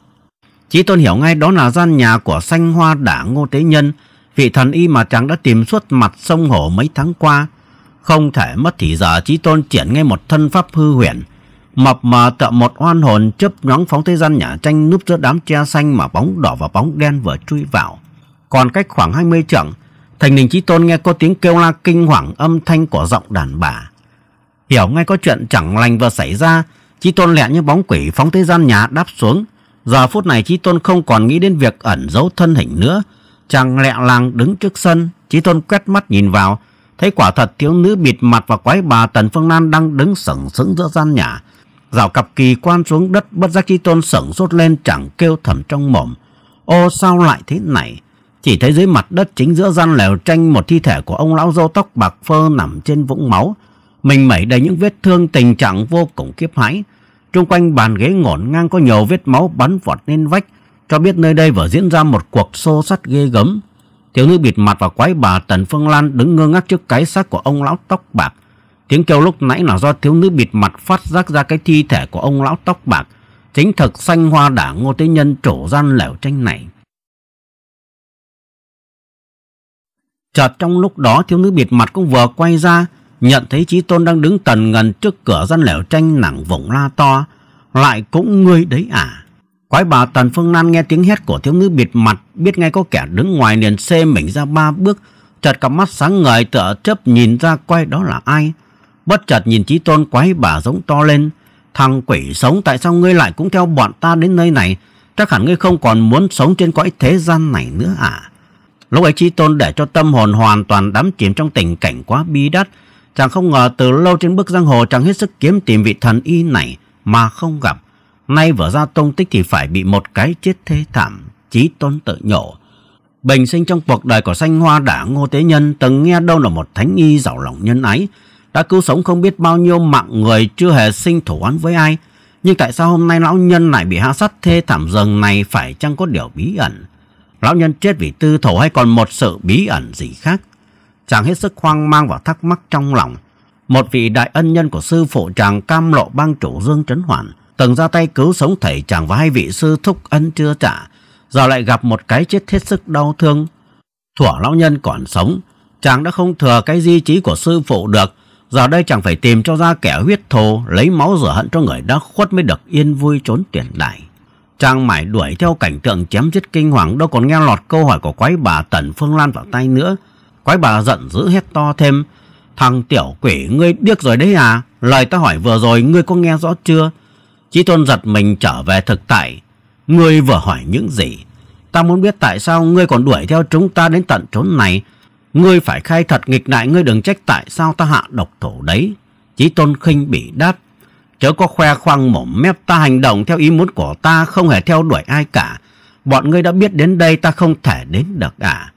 Chí Tôn hiểu ngay đó là gian nhà của Xanh Hoa Đả Ngô Tế Nhân, vị thần y mà chàng đã tìm suốt mặt sông hồ mấy tháng qua. Không thể mất thì giờ, Chí Tôn triển ngay một thân pháp hư huyền, mập mờ tựa một oan hồn, chớp nhoáng phóng tới gian nhà tranh núp giữa đám tre xanh mà bóng đỏ và bóng đen vừa chui vào. Còn cách khoảng hai mươi trượng, thành đình Chí Tôn nghe có tiếng kêu la kinh hoàng, âm thanh của giọng đàn bà. Hiểu ngay có chuyện chẳng lành vừa xảy ra, Chí Tôn lẹ như bóng quỷ phóng tới gian nhà đáp xuống. Giờ phút này Chí Tôn không còn nghĩ đến việc ẩn giấu thân hình nữa, chàng lẹ làng đứng trước sân. Chí Tôn quét mắt nhìn vào, thấy quả thật thiếu nữ bịt mặt và quái bà Tần Phương Lan đang đứng sững sững giữa gian nhà, rào cặp kỳ quan xuống đất. Bất giác Chí Tôn sửng sốt lên, chẳng kêu thầm trong mồm: ô, sao lại thế này? Chỉ thấy dưới mặt đất chính giữa gian lều tranh, một thi thể của ông lão râu tóc bạc phơ nằm trên vũng máu, mình mẩy đầy những vết thương, tình trạng vô cùng khiếp hãi. Trung quanh bàn ghế ngổn ngang có nhiều vết máu bắn vọt lên vách, cho biết nơi đây vừa diễn ra một cuộc xô xát ghê gớm. Thiếu nữ bịt mặt và quái bà Tần Phương Lan đứng ngơ ngác trước cái xác của ông lão tóc bạc. Tiếng kêu lúc nãy là do thiếu nữ bịt mặt phát giác ra cái thi thể của ông lão tóc bạc chính thực Xanh Hoa Đả Ngô Tế Nhân, chủ gian lều tranh này. Chợt trong lúc đó, thiếu nữ bịt mặt cũng vừa quay ra, nhận thấy Chí Tôn đang đứng tần ngần trước cửa gian lều tranh, nặng vùng la to: "Lại cũng ngươi đấy à?" Quái bà Tần Phương Lan nghe tiếng hét của thiếu nữ bịt mặt, biết ngay có kẻ đứng ngoài, liền xê mình ra ba bước, chợt cặp mắt sáng ngời tựa chớp nhìn ra coi đó là ai. Bất chợt nhìn Chí Tôn, quái bà giống to lên: "Thằng quỷ sống, tại sao ngươi lại cũng theo bọn ta đến nơi này? Chắc hẳn ngươi không còn muốn sống trên cõi thế gian này nữa à?" Lúc ấy Chí Tôn để cho tâm hồn hoàn toàn đắm chìm trong tình cảnh quá bi đát. Chàng không ngờ từ lâu trên bước giang hồ chàng hết sức kiếm tìm vị thần y này mà không gặp, nay vừa ra tung tích thì phải bị một cái chết thê thảm. Chí Tôn tự nhủ: bình sinh trong cuộc đời của Xanh Hoa Đả Ngô Tế Nhân từng nghe đâu là một thánh y giàu lòng nhân ái, đã cứu sống không biết bao nhiêu mạng người, chưa hề sinh thủ án với ai. Nhưng tại sao hôm nay lão nhân lại bị hạ sát thê thảm dường này? Phải chăng có điều bí ẩn? Lão nhân chết vì tư thổ hay còn một sự bí ẩn gì khác? Chàng hết sức hoang mang và thắc mắc trong lòng. Một vị đại ân nhân của sư phụ chàng, Cam Lộ Bang chủ Dương Trấn Hoạn, từng ra tay cứu sống thầy chàng và hai vị sư thúc ân chưa trả, giờ lại gặp một cái chết hết sức đau thương. Thuở lão nhân còn sống, chàng đã không thừa cái di trí của sư phụ được, giờ đây chàng phải tìm cho ra kẻ huyết thù, lấy máu rửa hận cho người đã khuất mới được yên vui trốn tiền đại. Chàng mải đuổi theo cảnh tượng chém giết kinh hoàng, đâu còn nghe lọt câu hỏi của quái bà Tần Phương Lan vào tay nữa. Quái bà giận dữ hét to thêm: "Thằng tiểu quỷ, ngươi điếc rồi đấy à? Lời ta hỏi vừa rồi ngươi có nghe rõ chưa?" Chí Tôn giật mình trở về thực tại: "Ngươi vừa hỏi những gì? Ta muốn biết tại sao ngươi còn đuổi theo chúng ta đến tận chốn này. Ngươi phải khai thật nghịch đại, ngươi đừng trách tại sao ta hạ độc thủ đấy." Chí Tôn khinh bỉ đáp: "Chớ có khoe khoang mồm mép, ta hành động theo ý muốn của ta, không hề theo đuổi ai cả. Bọn ngươi đã biết đến đây ta không thể đến được à?"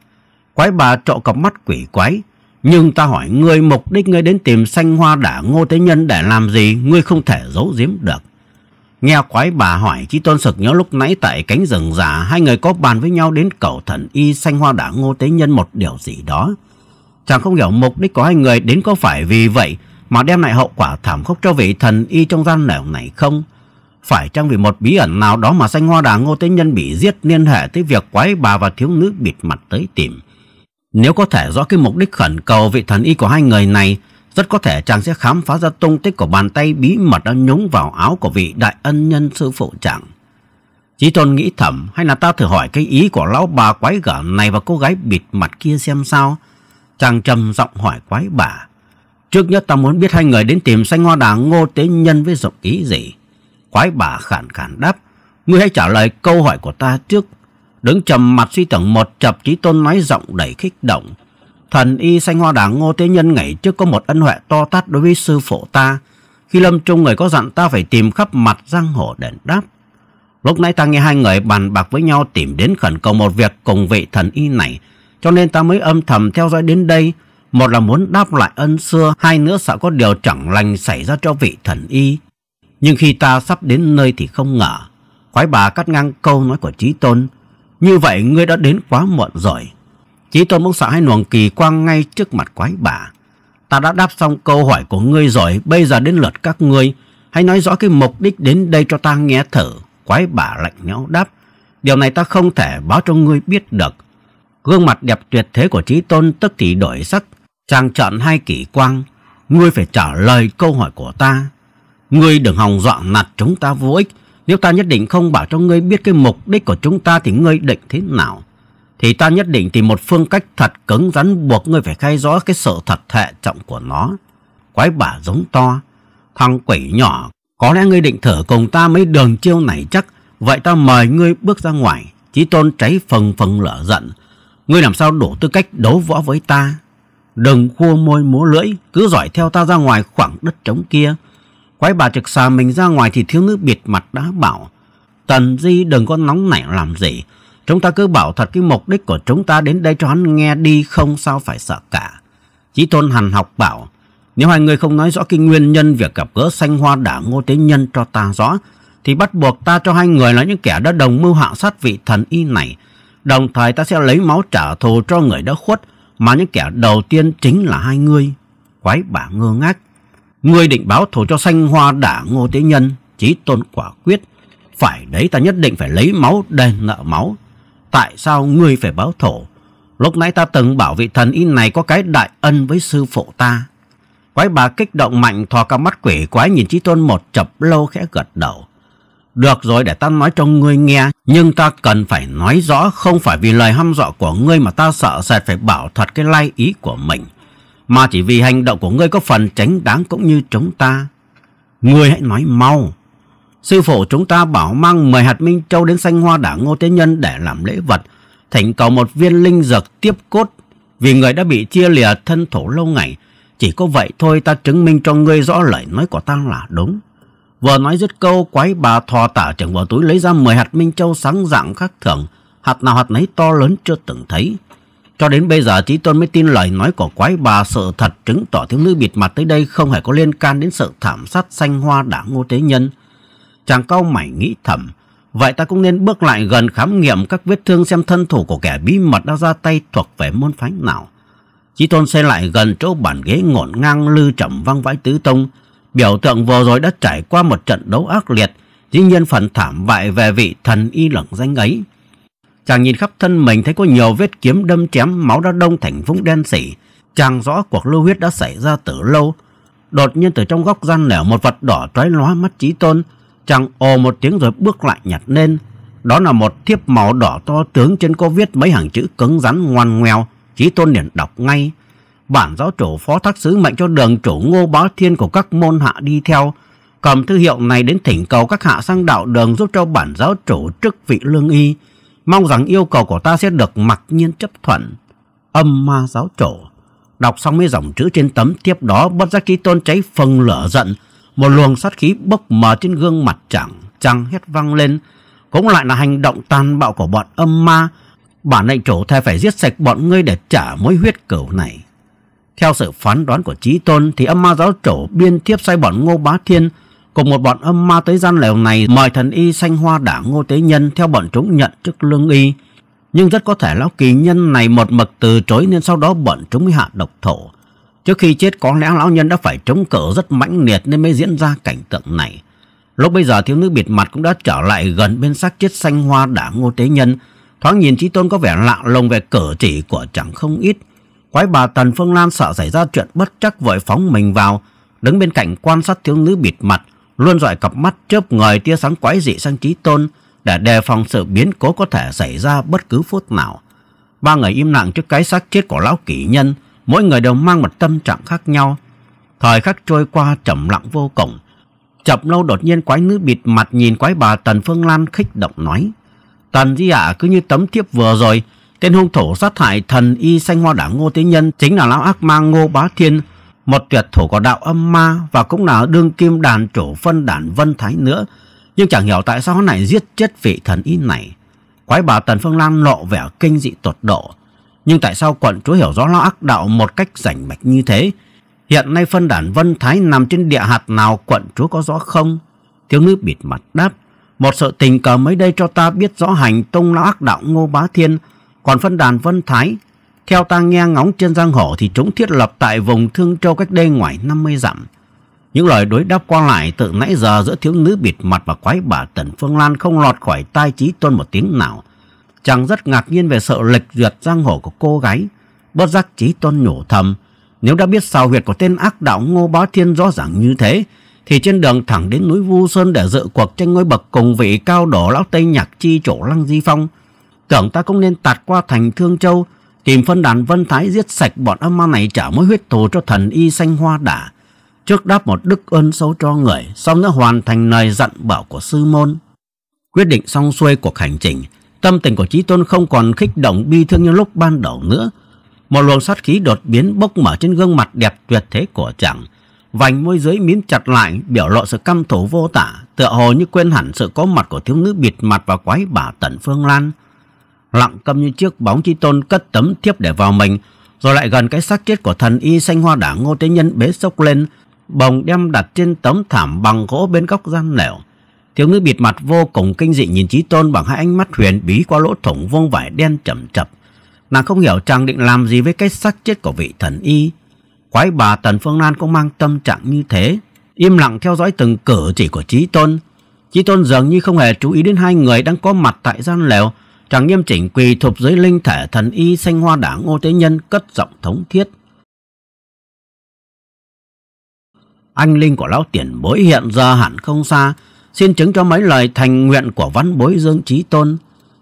Quái bà trộn cặp mắt quỷ quái: "Nhưng ta hỏi ngươi, mục đích ngươi đến tìm Xanh Hoa Đả Ngô Tế Nhân để làm gì? Ngươi không thể giấu giếm được." Nghe quái bà hỏi, Chí Tôn sực nhớ lúc nãy tại cánh rừng già hai người có bàn với nhau đến cầu thần y Xanh Hoa Đả Ngô Tế Nhân một điều gì đó. Chàng không hiểu mục đích của hai người đến có phải vì vậy mà đem lại hậu quả thảm khốc cho vị thần y trong gian lều này không? Phải chăng vì một bí ẩn nào đó mà Xanh Hoa Đả Ngô Tế Nhân bị giết, liên hệ tới việc quái bà và thiếu nữ bịt mặt tới tìm? Nếu có thể rõ cái mục đích khẩn cầu vị thần y của hai người này, rất có thể chàng sẽ khám phá ra tung tích của bàn tay bí mật đã nhúng vào áo của vị đại ân nhân sư phụ chàng. Chí Tôn nghĩ thầm: hay là ta thử hỏi cái ý của lão bà quái gở này và cô gái bịt mặt kia xem sao? Chàng trầm giọng hỏi quái bà: "Trước nhất ta muốn biết hai người đến tìm Xanh Hoa Đả Ngô Tế Nhân với dụng ý gì?" Quái bà khàn khàn đáp: "Ngươi hãy trả lời câu hỏi của ta trước." Đứng trầm mặt suy tưởng một chập, Chí Tôn nói giọng đầy kích động: "Thần y Xanh Hoa Đả Ngô Tế Nhân ngày trước có một ân huệ to tát đối với sư phụ ta. Khi lâm chung, người có dặn ta phải tìm khắp mặt giang hồ đền đáp. Lúc nãy ta nghe hai người bàn bạc với nhau tìm đến khẩn cầu một việc cùng vị thần y này, cho nên ta mới âm thầm theo dõi đến đây. Một là muốn đáp lại ân xưa, hai nữa sợ có điều chẳng lành xảy ra cho vị thần y. Nhưng khi ta sắp đến nơi thì không ngờ..." Quái bà cắt ngang câu nói của Chí Tôn: "Như vậy ngươi đã đến quá muộn rồi." Chí Tôn bỗng sợ hai luồng kỳ quang ngay trước mặt quái bà: "Ta đã đáp xong câu hỏi của ngươi rồi, bây giờ đến lượt các ngươi. Hãy nói rõ cái mục đích đến đây cho ta nghe thử." Quái bà lạnh nhẽo đáp: "Điều này ta không thể báo cho ngươi biết được." Gương mặt đẹp tuyệt thế của Chí Tôn tức thì đổi sắc. Chàng chọn hai kỳ quang: "Ngươi phải trả lời câu hỏi của ta. Ngươi đừng hòng dọa nạt chúng ta vô ích. Nếu ta nhất định không bảo cho ngươi biết cái mục đích của chúng ta thì ngươi định thế nào? Thì ta nhất định tìm một phương cách thật cứng rắn buộc ngươi phải khai rõ cái sự thật hệ trọng của nó." Quái bà giống to: "Thằng quỷ nhỏ, có lẽ ngươi định thử cùng ta mấy đường chiêu này chắc? Vậy ta mời ngươi bước ra ngoài." Chí Tôn cháy phừng phừng lửa giận: "Ngươi làm sao đủ tư cách đấu võ với ta? Đừng khua môi múa lưỡi, cứ dõi theo ta ra ngoài khoảng đất trống kia." Quái bà trực xà mình ra ngoài thì thiếu nữ bịt mặt đã bảo: "Tần Di đừng có nóng nảy làm gì. Chúng ta cứ bảo thật cái mục đích của chúng ta đến đây cho hắn nghe đi, không sao phải sợ cả. Chí Tôn hằn học bảo, nếu hai người không nói rõ cái nguyên nhân việc gặp gỡ Xanh Hoa Đả Ngô Tế Nhân cho ta rõ, thì bắt buộc ta cho hai người là những kẻ đã đồng mưu hạ sát vị thần y này. Đồng thời ta sẽ lấy máu trả thù cho người đã khuất, mà những kẻ đầu tiên chính là hai người. Quái bà ngơ ngác. Ngươi định báo thù cho Xanh Hoa Đả Ngô Tế Nhân? Chí Tôn quả quyết. Phải đấy, ta nhất định phải lấy máu đền nợ máu. Tại sao ngươi phải báo thù? Lúc nãy ta từng bảo vị thần y này có cái đại ân với sư phụ ta. Quái bà kích động mạnh, thò cả mắt quỷ quái nhìn Chí Tôn một chập lâu, khẽ gật đầu. Được rồi, để ta nói cho ngươi nghe, nhưng ta cần phải nói rõ, không phải vì lời hăm dọa của ngươi mà ta sợ sệt phải bảo thật cái lai ý của mình, mà chỉ vì hành động của ngươi có phần tránh đáng cũng như chúng ta. Ngươi hãy nói mau. Sư phụ chúng ta bảo mang mười hạt minh châu đến Xanh Hoa Đả Ngô Tế Nhân để làm lễ vật, thỉnh cầu một viên linh dược tiếp cốt, vì người đã bị chia lìa thân thổ lâu ngày. Chỉ có vậy thôi, ta chứng minh cho ngươi rõ lời nói của ta là đúng. Vừa nói dứt câu, quái bà thò tả trưởng vào túi lấy ra mười hạt minh châu sáng dạng khác thường, hạt nào hạt nấy to lớn chưa từng thấy. Cho đến bây giờ Chí Tôn mới tin lời nói của quái bà, sự thật chứng tỏ thiếu nữ bịt mặt tới đây không hề có liên can đến sự thảm sát Xanh Hoa Đả Ngô Tế Nhân. Chàng cau mày nghĩ thầm, vậy ta cũng nên bước lại gần khám nghiệm các vết thương xem thân thủ của kẻ bí mật đã ra tay thuộc về môn phái nào. Chí Tôn xe lại gần chỗ bàn ghế ngổn ngang lư trầm vang vãi tứ tông. Biểu tượng vừa rồi đã trải qua một trận đấu ác liệt, dĩ nhiên phần thảm bại về vị thần y lẩn danh ấy. Chàng nhìn khắp thân mình thấy có nhiều vết kiếm đâm chém, máu đã đông thành vũng đen sì. Chàng rõ cuộc lưu huyết đã xảy ra từ lâu. Đột nhiên từ trong góc gian nẻo một vật đỏ trói lóa mắt Chí Tôn. Chàng ồ một tiếng rồi bước lại nhặt lên. Đó là một thiếp màu đỏ to tướng, trên có viết mấy hàng chữ cứng rắn ngoằn ngoèo. Chí Tôn liền đọc ngay. Bản giáo chủ phó thác sứ mệnh cho đường chủ Ngô Bá Thiên của các môn hạ đi theo, cầm thư hiệu này đến thỉnh cầu các hạ sang đạo đường giúp cho bản giáo chủ chức vị lương y. Mong rằng yêu cầu của ta sẽ được mặc nhiên chấp thuận. Âm ma giáo chủ. Đọc xong mấy dòng chữ trên tấm thiếp đó, bất giác Chí Tôn cháy phừng lửa giận. Một luồng sát khí bốc mờ trên gương mặt chàng, chàng hét vang lên. Cũng lại là hành động tàn bạo của bọn âm ma. Bản lệnh chủ thề phải giết sạch bọn ngươi để trả mối huyết cửu này. Theo sự phán đoán của Chí Tôn thì âm ma giáo chủ biên thiếp sai bọn Ngô Bá Thiên cùng một bọn âm ma tới gian lều này mời thần y Xanh Hoa Đả Ngô Tế Nhân theo bọn chúng nhận chức lương y. Nhưng rất có thể lão kỳ nhân này một mực từ chối, nên sau đó bọn chúng mới hạ độc thổ. Trước khi chết có lẽ lão nhân đã phải chống cự rất mãnh liệt nên mới diễn ra cảnh tượng này. Lúc bây giờ thiếu nữ bịt mặt cũng đã trở lại gần bên xác chết Xanh Hoa Đả Ngô Tế Nhân. Thoáng nhìn Chí Tôn có vẻ lạ lùng về cử chỉ của chẳng không ít. Quái bà Tần Phương Lan sợ xảy ra chuyện bất trắc vội phóng mình vào, đứng bên cạnh quan sát thiếu nữ bịt mặt, luôn dõi cặp mắt chớp ngời tia sáng quái dị sang Chí Tôn để đề phòng sự biến cố có thể xảy ra bất cứ phút nào. Ba người im lặng trước cái xác chết của lão kỷ nhân, mỗi người đều mang một tâm trạng khác nhau. Thời khắc trôi qua trầm lặng vô cùng. Chập lâu đột nhiên quái nữ bịt mặt nhìn quái bà Tần Phương Lan khích động nói: Tần Di ạ, cứ như tấm thiếp vừa rồi, tên hung thủ sát hại thần y Xanh Hoa Đả Ngô Tế Nhân chính là lão ác ma Ngô Bá Thiên, một tuyệt thủ của đạo âm ma và cũng là đương kim đàn chủ Phân Đàn Vân Thái nữa. Nhưng chẳng hiểu tại sao hắn lại giết chết vị thần y này. Quái bà Tần Phương Lan lộ vẻ kinh dị tột độ. Nhưng tại sao quận chúa hiểu rõ lão ác đạo một cách rành mạch như thế? Hiện nay Phân Đàn Vân Thái nằm trên địa hạt nào quận chúa có rõ không? Thiếu nữ bịt mặt đáp: Một sự tình cờ mới đây cho ta biết rõ hành tung lão ác đạo Ngô Bá Thiên. Còn Phân Đàn Vân Thái, theo ta nghe ngóng trên giang hồ thì chúng thiết lập tại vùng Thương Châu cách đây ngoài năm mươi dặm. Những lời đối đáp qua lại từ nãy giờ giữa thiếu nữ bịt mặt và quái bà Tần Phương Lan không lọt khỏi tai Chí Tôn một tiếng nào. Chàng rất ngạc nhiên về sự lệch duyệt giang hồ của cô gái. Bất giác Chí Tôn nhủ thầm, nếu đã biết sao huyệt của tên ác đạo Ngô Bá Thiên rõ ràng như thế, thì trên đường thẳng đến núi Vu Sơn để dự cuộc tranh ngôi bậc cùng vị cao đổ lão Tây Nhạc Chi chỗ Lăng Di Phong, tưởng ta cũng nên tạt qua thành Thương Châu tìm Phân Đàn Vân Thái giết sạch bọn âm ma này, trả mối huyết thù cho thần y Xanh Hoa Đả, trước đáp một đức ơn sâu cho người, xong nữa hoàn thành lời dặn bảo của sư môn. Quyết định xong xuôi cuộc hành trình, tâm tình của Chí Tôn không còn kích động bi thương như lúc ban đầu nữa. Một luồng sát khí đột biến bốc mở trên gương mặt đẹp tuyệt thế của chàng, vành môi dưới mím chặt lại biểu lộ sự căm thù vô tả, tựa hồ như quên hẳn sự có mặt của thiếu nữ bịt mặt và quái bà Tần Phương Lan. lặng câm như chiếc bóng. Chí Tôn cất tấm thiếp để vào mình, rồi lại gần cái xác chết của thần y Xanh Hoa Đả Ngô Tế Nhân, bế sốc lên, bồng đem đặt trên tấm thảm bằng gỗ bên góc gian lều. Thiếu nữ bịt mặt vô cùng kinh dị nhìn Chí Tôn bằng hai ánh mắt huyền bí qua lỗ thủng vuông vải đen chầm chập. Nàng không hiểu chàng định làm gì với cái xác chết của vị thần y. Quái bà Tần Phương Lan cũng mang tâm trạng như thế, im lặng theo dõi từng cử chỉ của Chí Tôn. Chí Tôn dường như không hề chú ý đến hai người đang có mặt tại gian lều. Chàng nghiêm chỉnh quỳ thụp dưới linh thể thần y Xanh Hoa Đả Ngô Tế Nhân, cất giọng thống thiết. Anh linh của lão tiền bối hiện giờ hẳn không xa, xin chứng cho mấy lời thành nguyện của vãn bối Dương Chí Tôn.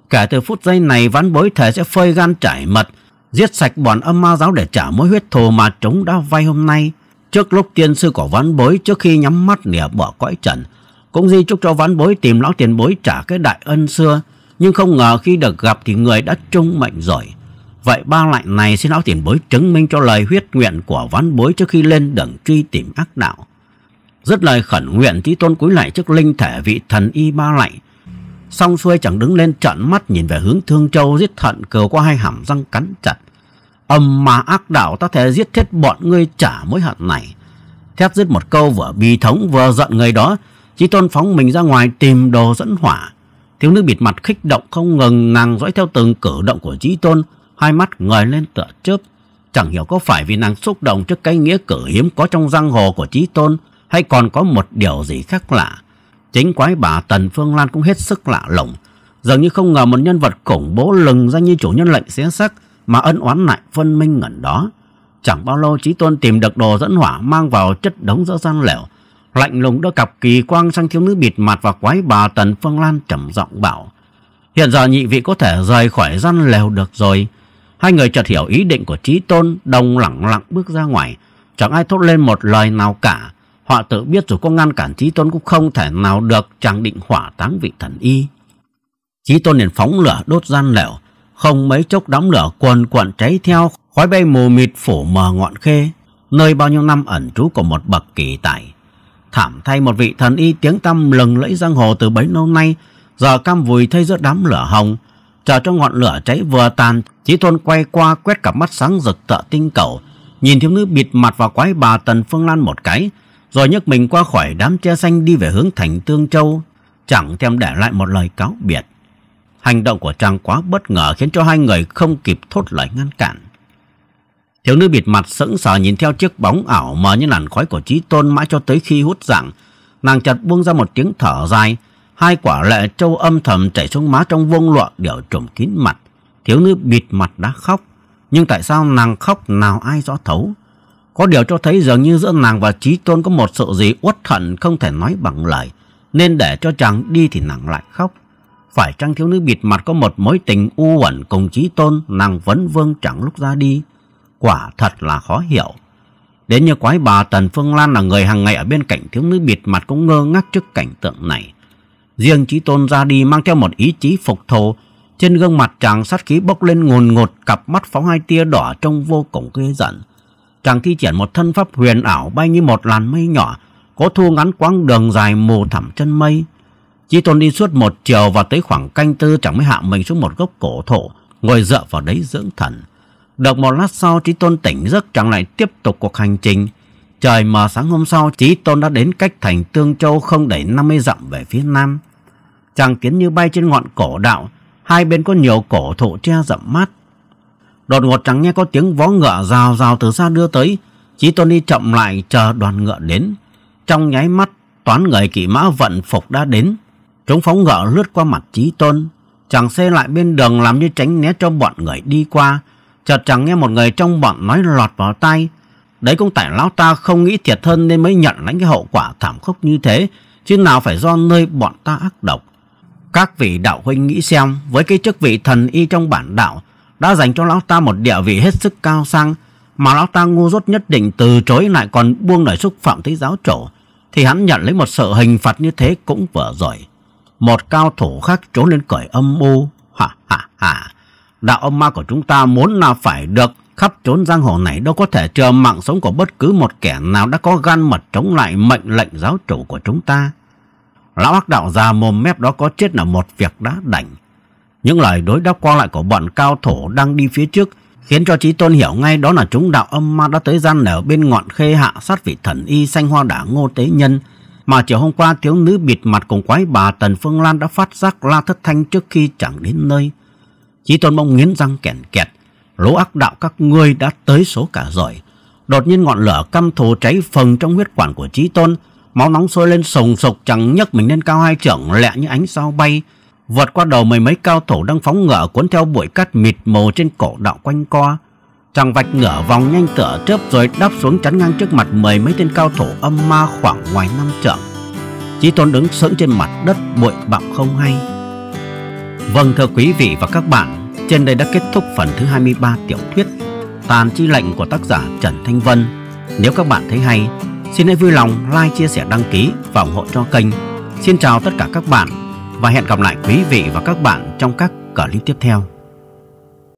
Kể từ phút giây này, vãn bối thể sẽ phơi gan trải mật, giết sạch bọn âm ma giáo để trả mối huyết thù mà chúng đã vay hôm nay. Trước lúc tiên sư của vãn bối, trước khi nhắm mắt nỉa bỏ cõi trần, cũng di chúc cho vãn bối tìm lão tiền bối trả cái đại ân xưa. Nhưng không ngờ khi được gặp thì người đã trung mệnh rồi. Vậy ba lại này xin lão tiền bối chứng minh cho lời huyết nguyện của vãn bối trước khi lên đường truy tìm ác đạo. Dứt lời khẩn nguyện, Chí Tôn cúi lại trước linh thể vị thần y ba lạy. Xong xuôi, chẳng đứng lên, trợn mắt nhìn về hướng Thương Châu, giết thận cừu qua hai hàm răng cắn chặt. Âm mà ác đạo, ta thể giết chết bọn ngươi trả mối hận này. Thét giết một câu vừa bi thống vừa giận người đó, Chí Tôn phóng mình ra ngoài tìm đồ dẫn hỏa. Thiếu nữ bịt mặt khích động không ngừng, nàng dõi theo từng cử động của Chí Tôn, hai mắt ngời lên tựa chớp. Chẳng hiểu có phải vì nàng xúc động trước cái nghĩa cử hiếm có trong giang hồ của Chí Tôn, hay còn có một điều gì khác lạ. Chính quái bà Tần Phương Lan cũng hết sức lạ lùng, dường như không ngờ một nhân vật khủng bố lừng danh như chủ nhân Lệnh Xé Xác mà ân oán lại phân minh ngẩn đó. Chẳng bao lâu, Chí Tôn tìm được đồ dẫn hỏa, mang vào chất đống giữa gian lều, lạnh lùng đưa cặp kỳ quang sang thiếu nữ bịt mặt và quái bà Tần Phương Lan, trầm giọng bảo: hiện giờ nhị vị có thể rời khỏi gian lều được rồi. Hai người chợt hiểu ý định của Chí Tôn, đồng lẳng lặng bước ra ngoài, chẳng ai thốt lên một lời nào cả. Họ tự biết dù có ngăn cản Chí Tôn cũng không thể nào được, chàng định hỏa táng vị thần y. Chí Tôn liền phóng lửa đốt gian lều, không mấy chốc đám lửa cuồn cuộn cháy theo, khói bay mù mịt phủ mờ ngọn khê, nơi bao nhiêu năm ẩn trú của một bậc kỳ tài. Thảm thay, một vị thần y tiếng tăm lừng lẫy giang hồ từ bấy lâu nay giờ cam vùi thây giữa đám lửa hồng. Chờ cho ngọn lửa cháy vừa tàn, Chí Tôn quay qua quét cặp mắt sáng rực tựa tinh cầu, nhìn thiếu nữ bịt mặt và quái bà Tần Phương Lan một cái, rồi nhấc mình qua khỏi đám che xanh, đi về hướng thành Tương Châu, chẳng thèm để lại một lời cáo biệt. Hành động của chàng quá bất ngờ, khiến cho hai người không kịp thốt lời ngăn cản. Thiếu nữ bịt mặt sững sờ nhìn theo chiếc bóng ảo mờ như làn khói của Chí Tôn, mãi cho tới khi hút dạng, nàng chợt buông ra một tiếng thở dài, hai quả lệ châu âm thầm chảy xuống má trong vuông lụa đều trùm kín mặt. Thiếu nữ bịt mặt đã khóc, nhưng tại sao nàng khóc nào ai rõ thấu. Có điều cho thấy dường như giữa nàng và Chí Tôn có một sự gì uất hận không thể nói bằng lời, nên để cho chàng đi thì nàng lại khóc. Phải chăng thiếu nữ bịt mặt có một mối tình u uẩn cùng Chí Tôn, nàng vấn vương chẳng lúc ra đi? Quả thật là khó hiểu. Đến như quái bà Tần Phương Lan là người hàng ngày ở bên cạnh thiếu nữ bịt mặt cũng ngơ ngác trước cảnh tượng này. Riêng Chí Tôn ra đi mang theo một ý chí phục thù, trên gương mặt chàng sát khí bốc lên ngùn ngụt, cặp mắt phóng hai tia đỏ trông vô cùng ghê giận. Chàng thi triển một thân pháp huyền ảo, bay như một làn mây nhỏ, có thu ngắn quãng đường dài mù thẳm chân mây. Chí Tôn đi suốt một chiều, và tới khoảng canh tư chẳng mới hạ mình xuống một gốc cổ thụ, ngồi dựa vào đấy dưỡng thần. Được một lát sau, Chí Tôn tỉnh giấc, chẳng lại tiếp tục cuộc hành trình. Trời mờ sáng hôm sau, Chí Tôn đã đến cách thành Tương Châu không đầy năm mươi dặm về phía nam. Chàng tiến như bay trên ngọn cổ đạo, hai bên có nhiều cổ thụ che rậm mát. Đột ngột chàng nghe có tiếng vó ngựa rào rào từ xa đưa tới. Chí Tôn đi chậm lại chờ đoàn ngựa đến. Trong nháy mắt, toán người kỵ mã vận phục đã đến. Chúng phóng ngựa lướt qua mặt Chí Tôn. Chàng xê lại bên đường làm như tránh né cho bọn người đi qua. Chợt chàng nghe một người trong bọn nói lọt vào tai: đấy cũng tại lão ta không nghĩ thiệt hơn nên mới nhận lãnh cái hậu quả thảm khốc như thế, chứ nào phải do nơi bọn ta ác độc. Các vị đạo huynh nghĩ xem, với cái chức vị thần y trong bản đạo đã dành cho lão ta một địa vị hết sức cao sang, mà lão ta ngu dốt nhất định từ chối, lại còn buông lời xúc phạm tới giáo chủ, thì hắn nhận lấy một sự hình phạt như thế cũng vừa rồi. Một cao thủ khác trốn lên cởi âm u: hả hả hả, đạo âm ma của chúng ta muốn là phải được, khắp trốn giang hồ này đâu có thể chờ mạng sống của bất cứ một kẻ nào đã có gan mật chống lại mệnh lệnh giáo chủ của chúng ta. Lão ác đạo già mồm mép đó có chết là một việc đã đành. Những lời đối đáp qua lại của bọn cao thủ đang đi phía trước khiến cho Chí Tôn hiểu ngay đó là chúng đạo âm ma đã tới gian nở bên ngọn khê hạ sát vị thần y Xanh Hoa Đả Ngô Tế Nhân. Mà chiều hôm qua thiếu nữ bịt mặt cùng quái bà Tần Phương Lan đã phát giác la thất thanh trước khi chẳng đến nơi. Chí Tôn mong nghiến răng kẹn kẹt, lũ ác đạo các ngươi đã tới số cả rồi. Đột nhiên ngọn lửa căm thù cháy phừng trong huyết quản của Chí Tôn, máu nóng sôi lên sùng sục, chẳng nhấc mình lên cao hai trượng, lẹ như ánh sao bay vượt qua đầu mười mấy cao thủ đang phóng ngựa cuốn theo bụi cát mịt mù trên cổ đạo quanh co. Chàng vạch ngửa vòng nhanh tựa chớp rồi đáp xuống chắn ngang trước mặt mười mấy tên cao thủ âm ma khoảng ngoài năm trượng. Chí Tôn đứng sững trên mặt đất, bụi bặm không hay. Vâng, thưa quý vị và các bạn, trên đây đã kết thúc phần thứ hai mươi ba tiểu thuyết Tàn Chi Lệnh của tác giả Trần Thanh Vân. Nếu các bạn thấy hay, xin hãy vui lòng like, chia sẻ, đăng ký và ủng hộ cho kênh. Xin chào tất cả các bạn và hẹn gặp lại quý vị và các bạn trong các clip tiếp theo.